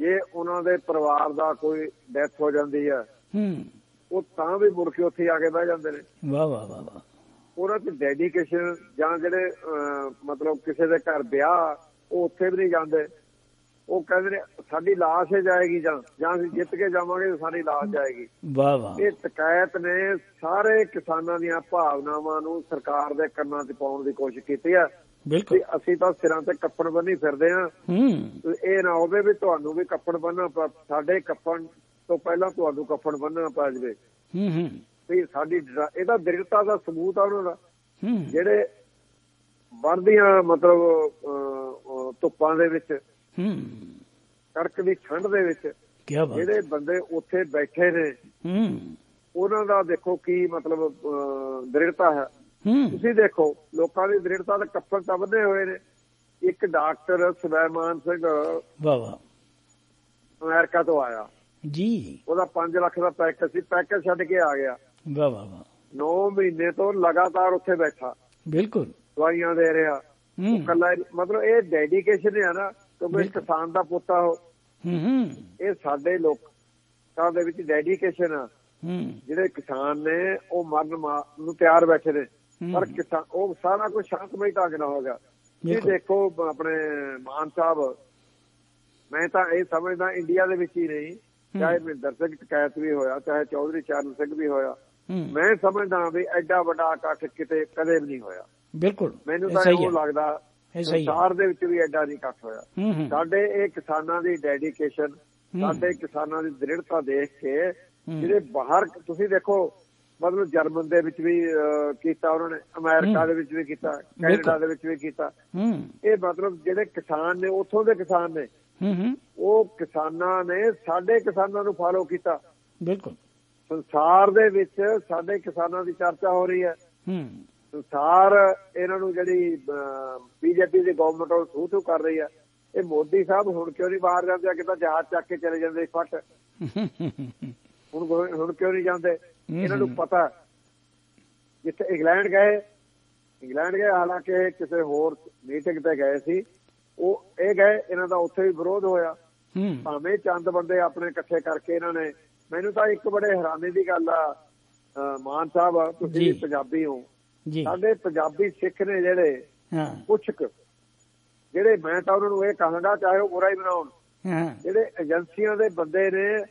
जे उन्हां दे परिवार दा कोई डेथ हो जाती है वो तां भी मुड़ के उत्थे आके बह जांदे ने। वाह वाह वाह वाह। ਉਹਨਾਂ ਚ ਡੈਡੀਕੇਸ਼ਨ ਜਾਂ ਜਿਹੜੇ ਮਤਲਬ ਕਿਸੇ ਦੇ ਘਰ ਵਿਆਹ, ਉਹ ਉੱਥੇ ਵੀ ਨਹੀਂ ਜਾਂਦੇ, ਉਹ ਕਹਿੰਦੇ ਨੇ ਸਾਡੀ ਲਾਸ਼ ਜਾਏਗੀ ਜਾਂ ਅਸੀਂ ਜਿੱਤ ਕੇ ਜਾਵਾਂਗੇ ਤਾਂ ਸਾਡੀ ਲਾਸ਼ ਜਾਏਗੀ। ਵਾਹ ਵਾਹ। ਇਹ ਟਿਕਾਇਤ ਨੇ ਸਾਰੇ ਕਿਸਾਨਾਂ ਦੀਆਂ ਭਾਵਨਾਵਾਂ ਨੂੰ ਸਰਕਾਰ ਦੇ ਕੰਨਾਂ 'ਚ ਪਾਉਣ ਦੀ ਕੋਸ਼ਿਸ਼ ਕੀਤੀ ਆ। ਬਿਲਕੁਲ, ਅਸੀਂ ਤਾਂ ਸਿਰਾਂ ਤੇ ਕੱਪੜ ਬੰਨੀ ਫਿਰਦੇ ਹਾਂ, ਇਹ ਨਾ ਹੋਵੇ ਵੀ ਤੁਹਾਨੂੰ ਵੀ ਕੱਪੜ ਬੰਨਣਾ, ਸਾਡੇ ਕੱਪਣ ਤੋਂ ਪਹਿਲਾਂ ਤੁਹਾਨੂੰ ਕੱਪੜ ਬੰਨਣਾ ਪੈ ਜਾਵੇ। ਸਾਡੀ ਇਹਦਾ ਦ੍ਰਿੜਤਾ ਦਾ ਸਬੂਤ ਆ ਉਹਨਾਂ ਦਾ, ਜਿਹੜੇ ਵਰਦੀਆਂ ਮਤਲਬ ਧੁੱਪਾਂ ਦੇ ਵਿੱਚ ਕੜਕ ਦੀ ਠੰਡ ਦੇ ਵਿੱਚ ਜਿਹੜੇ ਬੰਦੇ ਉੱਥੇ ਬੈਠੇ ਨੇ ਉਹਨਾਂ ਦਾ ਦੇਖੋ ਕੀ ਮਤਲਬ ਦ੍ਰਿੜਤਾ ਹੈ। ਤੁਸੀਂ ਦੇਖੋ ਲੋਕਾਂ ਦੀ ਦ੍ਰਿੜਤਾ ਦਾ ਕੱਪੜ ਤਾਂ ਵਧੇ ਹੋਏ ਨੇ। ਇੱਕ ਡਾਕਟਰ ਸੁਲੈਮਾਨ ਸਿੰਘ ਵਾਵਾ ਅਮਰੀਕਾ ਤੋਂ ਆਇਆ ਜੀ, ਉਹਦਾ 5 ਲੱਖ ਦਾ ਪੈਕੇਜ ਸੀ, ਪੈਕੇਜ ਛੱਡ ਕੇ ਆ ਗਿਆ। ਵਾਵਾ 9 ਮਹੀਨੇ ਤੋਂ ਲਗਾਤਾਰ ਉੱਥੇ ਬੈਠਾ, ਬਿਲਕੁਲ ਦਵਾਈਆਂ ਦੇ ਰਿਹਾ ਕੱਲਾ। ਮਤਲਬ ਇਹ ਡੈਡੀਕੇਸ਼ਨ ਹੈ ਨਾ, ਕਿਉਂਕਿ ਕਿਸਾਨ ਦਾ ਪੁੱਤਾ ਹੋ। ਇਹ ਸਾਡੇ ਲੋਕਾਂ ਦੇ ਵਿੱਚ ਡੈਡੀਕੇਸ਼ਨ ਆ। ਜਿਹੜੇ ਕਿਸਾਨ ਨੇ ਉਹ ਮਰਨ ਨੂੰ ਤਿਆਰ ਬੈਠੇ ਨੇ, ਪਰ ਕਿਸਾਨ ਉਹ ਸਾਰਾ ਕੁਝ ਸ਼ਾਂਤਮਈ ਢੰਗ ਨਾਲ ਹੋ ਗਿਆ। ਇਹ ਦੇਖੋ ਆਪਣੇ ਮਾਨ ਸਾਹਿਬ, ਮੈਂ ਤਾਂ ਇਹ ਸਮਝਦਾ ਇੰਡੀਆ ਦੇ ਵਿੱਚ ਹੀ ਨਹੀਂ, ਚਾਹੇ ਮਹਿੰਦਰ ਸਿੰਘ ਟਕੈਤ ਵੀ ਹੋਇਆ, ਚਾਹੇ ਚੌਧਰੀ ਚਰਨ ਸਿੰਘ ਵੀ ਹੋਇਆ, ਮੈਂ ਸਮਝਦਾ ਵੀ ਐਡਾ ਵੱਡਾ ਇਕੱਠ ਕਿਤੇ ਕਦੇ ਵੀ ਨਹੀਂ ਹੋਇਆ। ਬਿਲਕੁਲ ਮੈਨੂੰ ਤਾਂ ਉਹ ਲੱਗਦਾ ਸੰਸਾਰ ਦੇ ਵਿੱਚ ਵੀ ਐਡਾ ਨਹੀਂ ਇਕੱਠ ਹੋਇਆ। ਸਾਡੇ ਇਹ ਕਿਸਾਨਾਂ ਦੀ ਡੈਡੀਕੇਸ਼ਨ, ਸਾਡੇ ਕਿਸਾਨਾਂ ਦੀ ਦ੍ਰਿੜਤਾ ਦੇਖ ਕੇ ਜਿਹੜੇ ਬਾਹਰ ਤੁਸੀਂ ਦੇਖੋ, ਮਤਲਬ ਜਰਮਨ ਦੇ ਵਿੱਚ ਵੀ ਕੀਤਾ ਉਹਨਾਂ ਨੇ, ਅਮਰੀਕਾ ਦੇ ਵਿੱਚ ਵੀ ਕੀਤਾ, ਕੈਨੇਡਾ ਦੇ ਵਿੱਚ ਵੀ ਕੀਤਾ। ਇਹ ਮਤਲਬ ਜਿਹੜੇ ਕਿਸਾਨ ਨੇ ਉੱਥੋਂ ਦੇ ਕਿਸਾਨ ਨੇ, ਉਹ ਕਿਸਾਨਾਂ ਨੇ ਸਾਡੇ ਕਿਸਾਨਾਂ ਨੂੰ ਫਾਲੋ ਕੀਤਾ। ਬਿਲਕੁਲ ਸੰਸਾਰ ਦੇ ਵਿੱਚ ਸਾਡੇ ਕਿਸਾਨਾਂ ਦੀ ਚਰਚਾ ਹੋ ਰਹੀ ਹੈ। ਸੰਸਾਰ ਇਹਨਾਂ ਨੂੰ ਜਿਹੜੀ ਬੀਜੇਪੀ ਦੀ ਗਵਰਨਮੈਂਟ ਉਹ ਥੂ ਥੂ ਕਰ ਰਹੀ ਹੈ। ਇਹ ਮੋਦੀ ਸਾਹਿਬ ਹੁਣ ਕਿਉਂ ਨਹੀਂ ਬਾਹਰ ਜਾਂਦੇ? ਅੱਗੇ ਤਾਂ ਜਹਾਜ਼ ਚੱਕ ਕੇ ਚਲੇ ਜਾਂਦੇ ਫੱਟ, ਹੁਣ ਕਿਉਂ ਨਹੀਂ ਜਾਂਦੇ? ਇਹਨਾਂ ਨੂੰ ਪਤਾ। ਜਿੱਥੇ ਇੰਗਲੈਂਡ ਗਏ, ਹਾਲਾਂਕਿ ਕਿਸੇ ਹੋਰ ਮੀਟਿੰਗ ਤੇ ਗਏ ਸੀ, ਉਹ ਇਹ ਗਏ, ਇਹਨਾਂ ਦਾ ਉੱਥੇ ਵੀ ਵਿਰੋਧ ਹੋਇਆ। ਭਾਵੇਂ ਚੰਦ ਬੰਦੇ ਆਪਣੇ ਇਕੱਠੇ ਕਰਕੇ ਇਹਨਾਂ ਨੇ, ਮੈਨੂੰ ਤਾਂ ਇੱਕ ਬੜੇ ਹੈਰਾਨੀ ਦੀ ਗੱਲ ਆ, ਮਾਨ ਸਾਹਿਬ ਤੁਸੀਂ ਪੰਜਾਬੀ ਹੋ, ਸਾਡੇ ਪੰਜਾਬੀ ਸਿੱਖ ਨੇ ਜਿਹੜੇ ਕੁਛ ਜਿਹੜੇ, ਮੈਂ ਤਾਂ ਉਹਨਾਂ ਨੂੰ ਇਹ ਕਹਾਂਗਾ ਚਾਹੇ ਉਹ ਬੁਰਾ ਹੀ ਬਣਾਉਣ, ਜਿਹੜੇ ਏਜੰਸੀਆਂ ਦੇ ਬੰਦੇ ਨੇ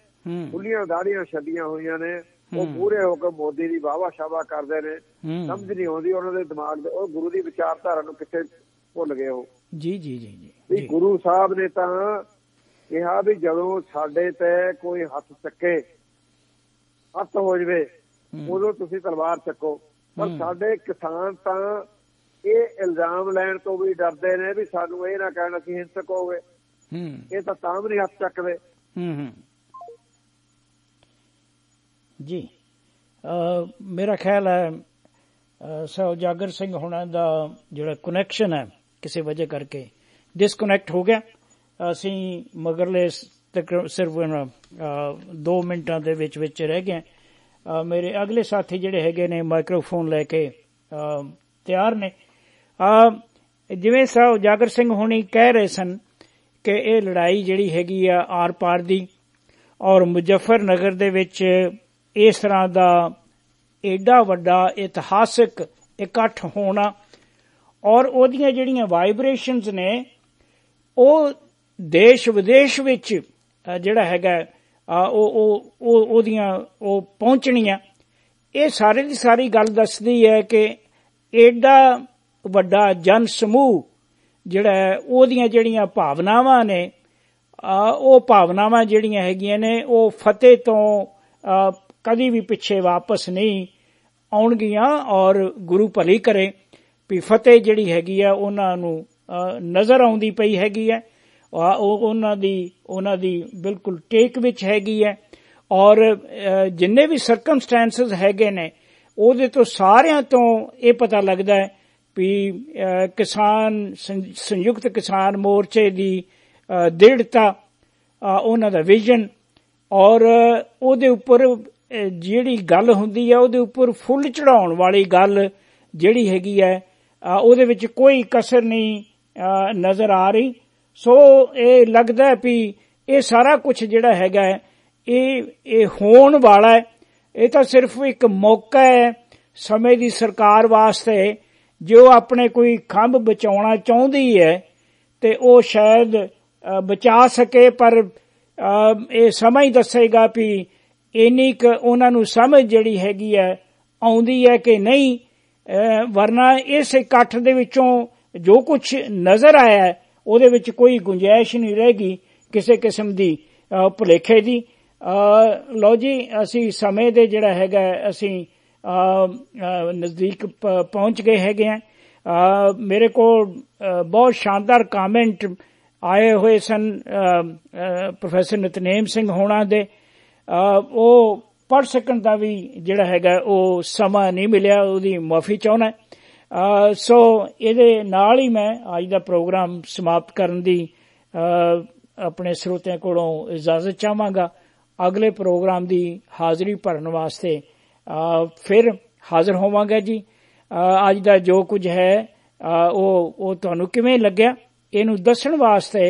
ਖੁੱਲੀਆਂ ਦਾੜੀਆਂ ਛੱਡੀਆਂ ਹੋਈਆਂ ਨੇ, ਉਹ ਪੂਰੇ ਹੋ ਕੇ ਮੋਦੀ ਦੀ ਵਾਹਵਾ ਸ਼ਾਵਾ ਕਰਦੇ ਨੇ। ਸਮਝ ਨਹੀਂ ਆਉਂਦੀ ਉਹਨਾਂ ਦੇ ਦਿਮਾਗ ਦੇ, ਉਹ ਗੁਰੂ ਦੀ ਵਿਚਾਰਧਾਰਾ ਨੂੰ ਕਿੱਥੇ ਭੁੱਲ ਗਏ ਹੋ। ਜੀ ਜੀ ਜੀ ਜੀ ਗੁਰੂ ਸਾਹਿਬ ਨੇ ਤਾਂ ਕਿਹਾ ਵੀ ਜਦੋਂ ਸਾਡੇ ਤੇ ਕੋਈ ਹੱਥ ਹੋ ਜਾਵੇ ਉਦੋਂ ਤੁਸੀਂ ਤਲਵਾਰ ਚੱਕੋ, ਪਰ ਸਾਡੇ ਕਿਸਾਨ ਤਾਂ ਇਹ ਇਲਜ਼ਾਮ ਲੈਣ ਤੋਂ ਵੀ ਡਰਦੇ ਨੇ ਵੀ ਸਾਨੂੰ ਇਹ ਨਾ ਕਹਿਣਾ ਕਿ ਹਿੰਸਕ ਹੋਵੇ। ਇਹ ਤਾਂ ਵੀ ਨਹੀਂ ਹੱਥ ਚੱਕਦੇ। ਜੀ ਮੇਰਾ ਖਿਆਲ ਹੈ ਸਰ ਜਾਗਰ ਸਿੰਘ ਹੋਣਾ ਦਾ ਜਿਹੜਾ ਕਨੈਕਸ਼ਨ ਹੈ ਕਿਸੇ ਵਜ੍ਹਾ ਕਰਕੇ ਡਿਸਕਨੈਕਟ ਹੋ ਗਿਆ। ਅਸੀਂ ਮਗਰਲੇ ਸਿਰਫ 2 ਮਿੰਟਾਂ ਦੇ ਵਿੱਚ ਰਹਿ ਗਏ। ਮੇਰੇ ਅਗਲੇ ਸਾਥੀ ਜਿਹੜੇ ਹੈਗੇ ਨੇ ਮਾਈਕਰੋਫੋਨ ਲੈ ਕੇ ਤਿਆਰ ਨੇ। ਜਿਵੇਂ ਸਰ ਜਾਗਰ ਸਿੰਘ ਹੋਣੀ ਕਹਿ ਰਹੇ ਸਨ ਕਿ ਇਹ ਲੜਾਈ ਜਿਹੜੀ ਹੈਗੀ ਆ ਆਰ ਪਾਰ ਦੀ, ਔਰ ਮੁਜ਼ੱਫਰਨਗਰ ਦੇ ਵਿੱਚ ਇਸ ਤਰ੍ਹਾਂ ਦਾ ਏਡਾ ਵੱਡਾ ਇਤਿਹਾਸਕ ਇਕੱਠ ਹੋਣਾ ਔਰ ਉਹਦੀਆਂ ਜਿਹੜੀਆਂ ਵਾਈਬ੍ਰੇਸ਼ਨਸ ਨੇ ਉਹ ਦੇਸ਼ ਵਿਦੇਸ਼ ਵਿੱਚ ਜਿਹੜਾ ਹੈਗਾ ਉਹਦੀਆਂ ਪਹੁੰਚਣੀਆਂ, ਇਹ ਸਾਰੇ ਦੀ ਸਾਰੀ ਗੱਲ ਦੱਸਦੀ ਹੈ ਕਿ ਏਡਾ ਵੱਡਾ ਜਨ ਸਮੂਹ ਜਿਹੜਾ ਉਹਦੀਆਂ ਜਿਹੜੀਆਂ ਭਾਵਨਾਵਾਂ ਨੇ, ਉਹ ਭਾਵਨਾਵਾਂ ਜਿਹੜੀਆਂ ਹੈਗੀਆਂ ਨੇ ਉਹ ਫਤਿਹ ਤੋਂ ਕਦੀ ਵੀ ਪਿੱਛੇ ਵਾਪਸ ਨਹੀਂ ਆਉਣਗੀਆਂ। ਔਰ ਗੁਰੂ ਭਲੀ ਕਰੇ ਵੀ ਫਤਿਹ ਜਿਹੜੀ ਹੈਗੀ ਆ ਉਹਨਾਂ ਨੂੰ ਨਜ਼ਰ ਆਉਂਦੀ ਪਈ ਹੈਗੀ ਹੈ, ਉਹਨਾਂ ਦੀ ਬਿਲਕੁਲ ਟੇਕ ਵਿੱਚ ਹੈਗੀ ਹੈ। ਔਰ ਜਿੰਨੇ ਵੀ ਸਰਕਮਸਟੈਂਸਸ ਹੈਗੇ ਨੇ ਉਹਦੇ ਤੋਂ ਸਾਰਿਆਂ ਤੋਂ ਇਹ ਪਤਾ ਲੱਗਦਾ ਹੈ ਵੀ ਕਿਸਾਨ ਸੰਯੁਕਤ ਕਿਸਾਨ ਮੋਰਚੇ ਦੀ ਦ੍ਰਿੜਤਾ, ਉਹਨਾਂ ਦਾ ਵਿਜ਼ਨ, ਔਰ ਉਹਦੇ ਉੱਪਰ ਜਿਹੜੀ ਗੱਲ ਹੁੰਦੀ ਹੈ ਉਹਦੇ ਉੱਪਰ ਫੁੱਲ ਚੜਾਉਣ ਵਾਲੀ ਗੱਲ ਜਿਹੜੀ ਹੈਗੀ ਹੈ ਉਹਦੇ ਵਿੱਚ ਕੋਈ ਕਸਰ ਨਹੀਂ ਨਜ਼ਰ ਆ ਰਹੀ। ਸੋ ਇਹ ਲੱਗਦਾ ਵੀ ਇਹ ਸਾਰਾ ਕੁਝ ਜਿਹੜਾ ਹੈਗਾ ਇਹ ਹੋਣ ਵਾਲਾ ਹੈ। ਇਹ ਤਾਂ ਸਿਰਫ ਇੱਕ ਮੌਕਾ ਹੈ ਸਮੇਂ ਦੀ ਸਰਕਾਰ ਵਾਸਤੇ, ਜੋ ਆਪਣੇ ਕੋਈ ਖੰਭ ਬਚਾਉਣਾ ਚਾਹੁੰਦੀ ਹੈ ਤੇ ਉਹ ਸ਼ਾਇਦ ਬਚਾ ਸਕੇ, ਪਰ ਇਹ ਸਮਾਂ ਹੀ ਦੱਸੇਗਾ ਵੀ ਇੰਨੀ ਕੁ ਉਹਨਾਂ ਨੂੰ ਸਮਝ ਜਿਹੜੀ ਹੈਗੀ ਹੈ ਆਉਂਦੀ ਹੈ ਕਿ ਨਹੀਂ। ਵਰਨਾ ਇਸ ਇਕੱਠ ਦੇ ਵਿੱਚੋਂ ਜੋ ਕੁਝ ਨਜ਼ਰ ਆਇਆ ਉਹਦੇ ਵਿੱਚ ਕੋਈ ਗੁੰਜਾਇਸ਼ ਨਹੀਂ ਰਹੇਗੀ ਕਿਸੇ ਕਿਸਮ ਦੀ ਭੁਲੇਖੇ ਦੀ। ਲਓ ਜੀ, ਅਸੀਂ ਸਮੇਂ ਦੇ ਜਿਹੜਾ ਹੈਗਾ ਅਸੀਂ ਨਜ਼ਦੀਕ ਪਹੁੰਚ ਗਏ ਹੈਗੇ ਆ। ਮੇਰੇ ਕੋਲ ਬਹੁਤ ਸ਼ਾਨਦਾਰ ਕਾਮੈਂਟ ਆਏ ਹੋਏ ਸਨ ਪ੍ਰੋਫੈਸਰ ਨਿਤਨੇਮ ਸਿੰਘ ਹੋਣਾ ਦੇ। ਉਹ पढ़ सकन दा भी जिहड़ा हैगा ओ समा नहीं मिलिया, ओदी माफी चाहना। सो इहदे नाल ही मैं अज दा प्रोग्राम समाप्त करन दी अपने श्रोतिआं कोलों इजाजत चाहांगा। अगले प्रोग्राम दी हाजिरी भरन वास्ते फिर हाजिर होवांगा जी। अज दा जो कुछ है ओ तुहानू किवें लग्गिआ ਇਹਨੂੰ ਦੱਸਣ ਵਾਸਤੇ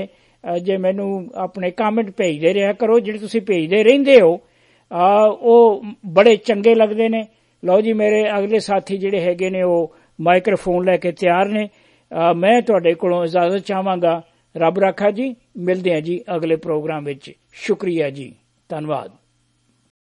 ਜੇ ਮੈਨੂੰ ਆਪਣੇ ਕਮੈਂਟ ਭੇਜਦੇ ਰਿਹਾ ਕਰੋ, ਜਿਹੜੇ ਤੁਸੀਂ ਭੇਜਦੇ ਰਹਿੰਦੇ ਹੋ ਉਹ ਬੜੇ ਚੰਗੇ ਲੱਗਦੇ ਨੇ। ਲਓ ਜੀ, ਮੇਰੇ ਅਗਲੇ ਸਾਥੀ ਜਿਹੜੇ ਹੈਗੇ ਨੇ ਉਹ ਮਾਈਕਰੋਫੋਨ ਲੈ ਕੇ ਤਿਆਰ ਨੇ। ਮੈਂ ਤੁਹਾਡੇ ਕੋਲੋਂ ਇਜਾਜ਼ਤ ਚਾਹਾਂਗਾ। ਰੱਬ ਰਾਖਾ ਜੀ, ਮਿਲਦੇ ਹਾਂ ਜੀ ਅਗਲੇ ਪ੍ਰੋਗਰਾਮ ਵਿੱਚ। ਸ਼ੁਕਰੀਆ ਜੀ, ਧੰਨਵਾਦ।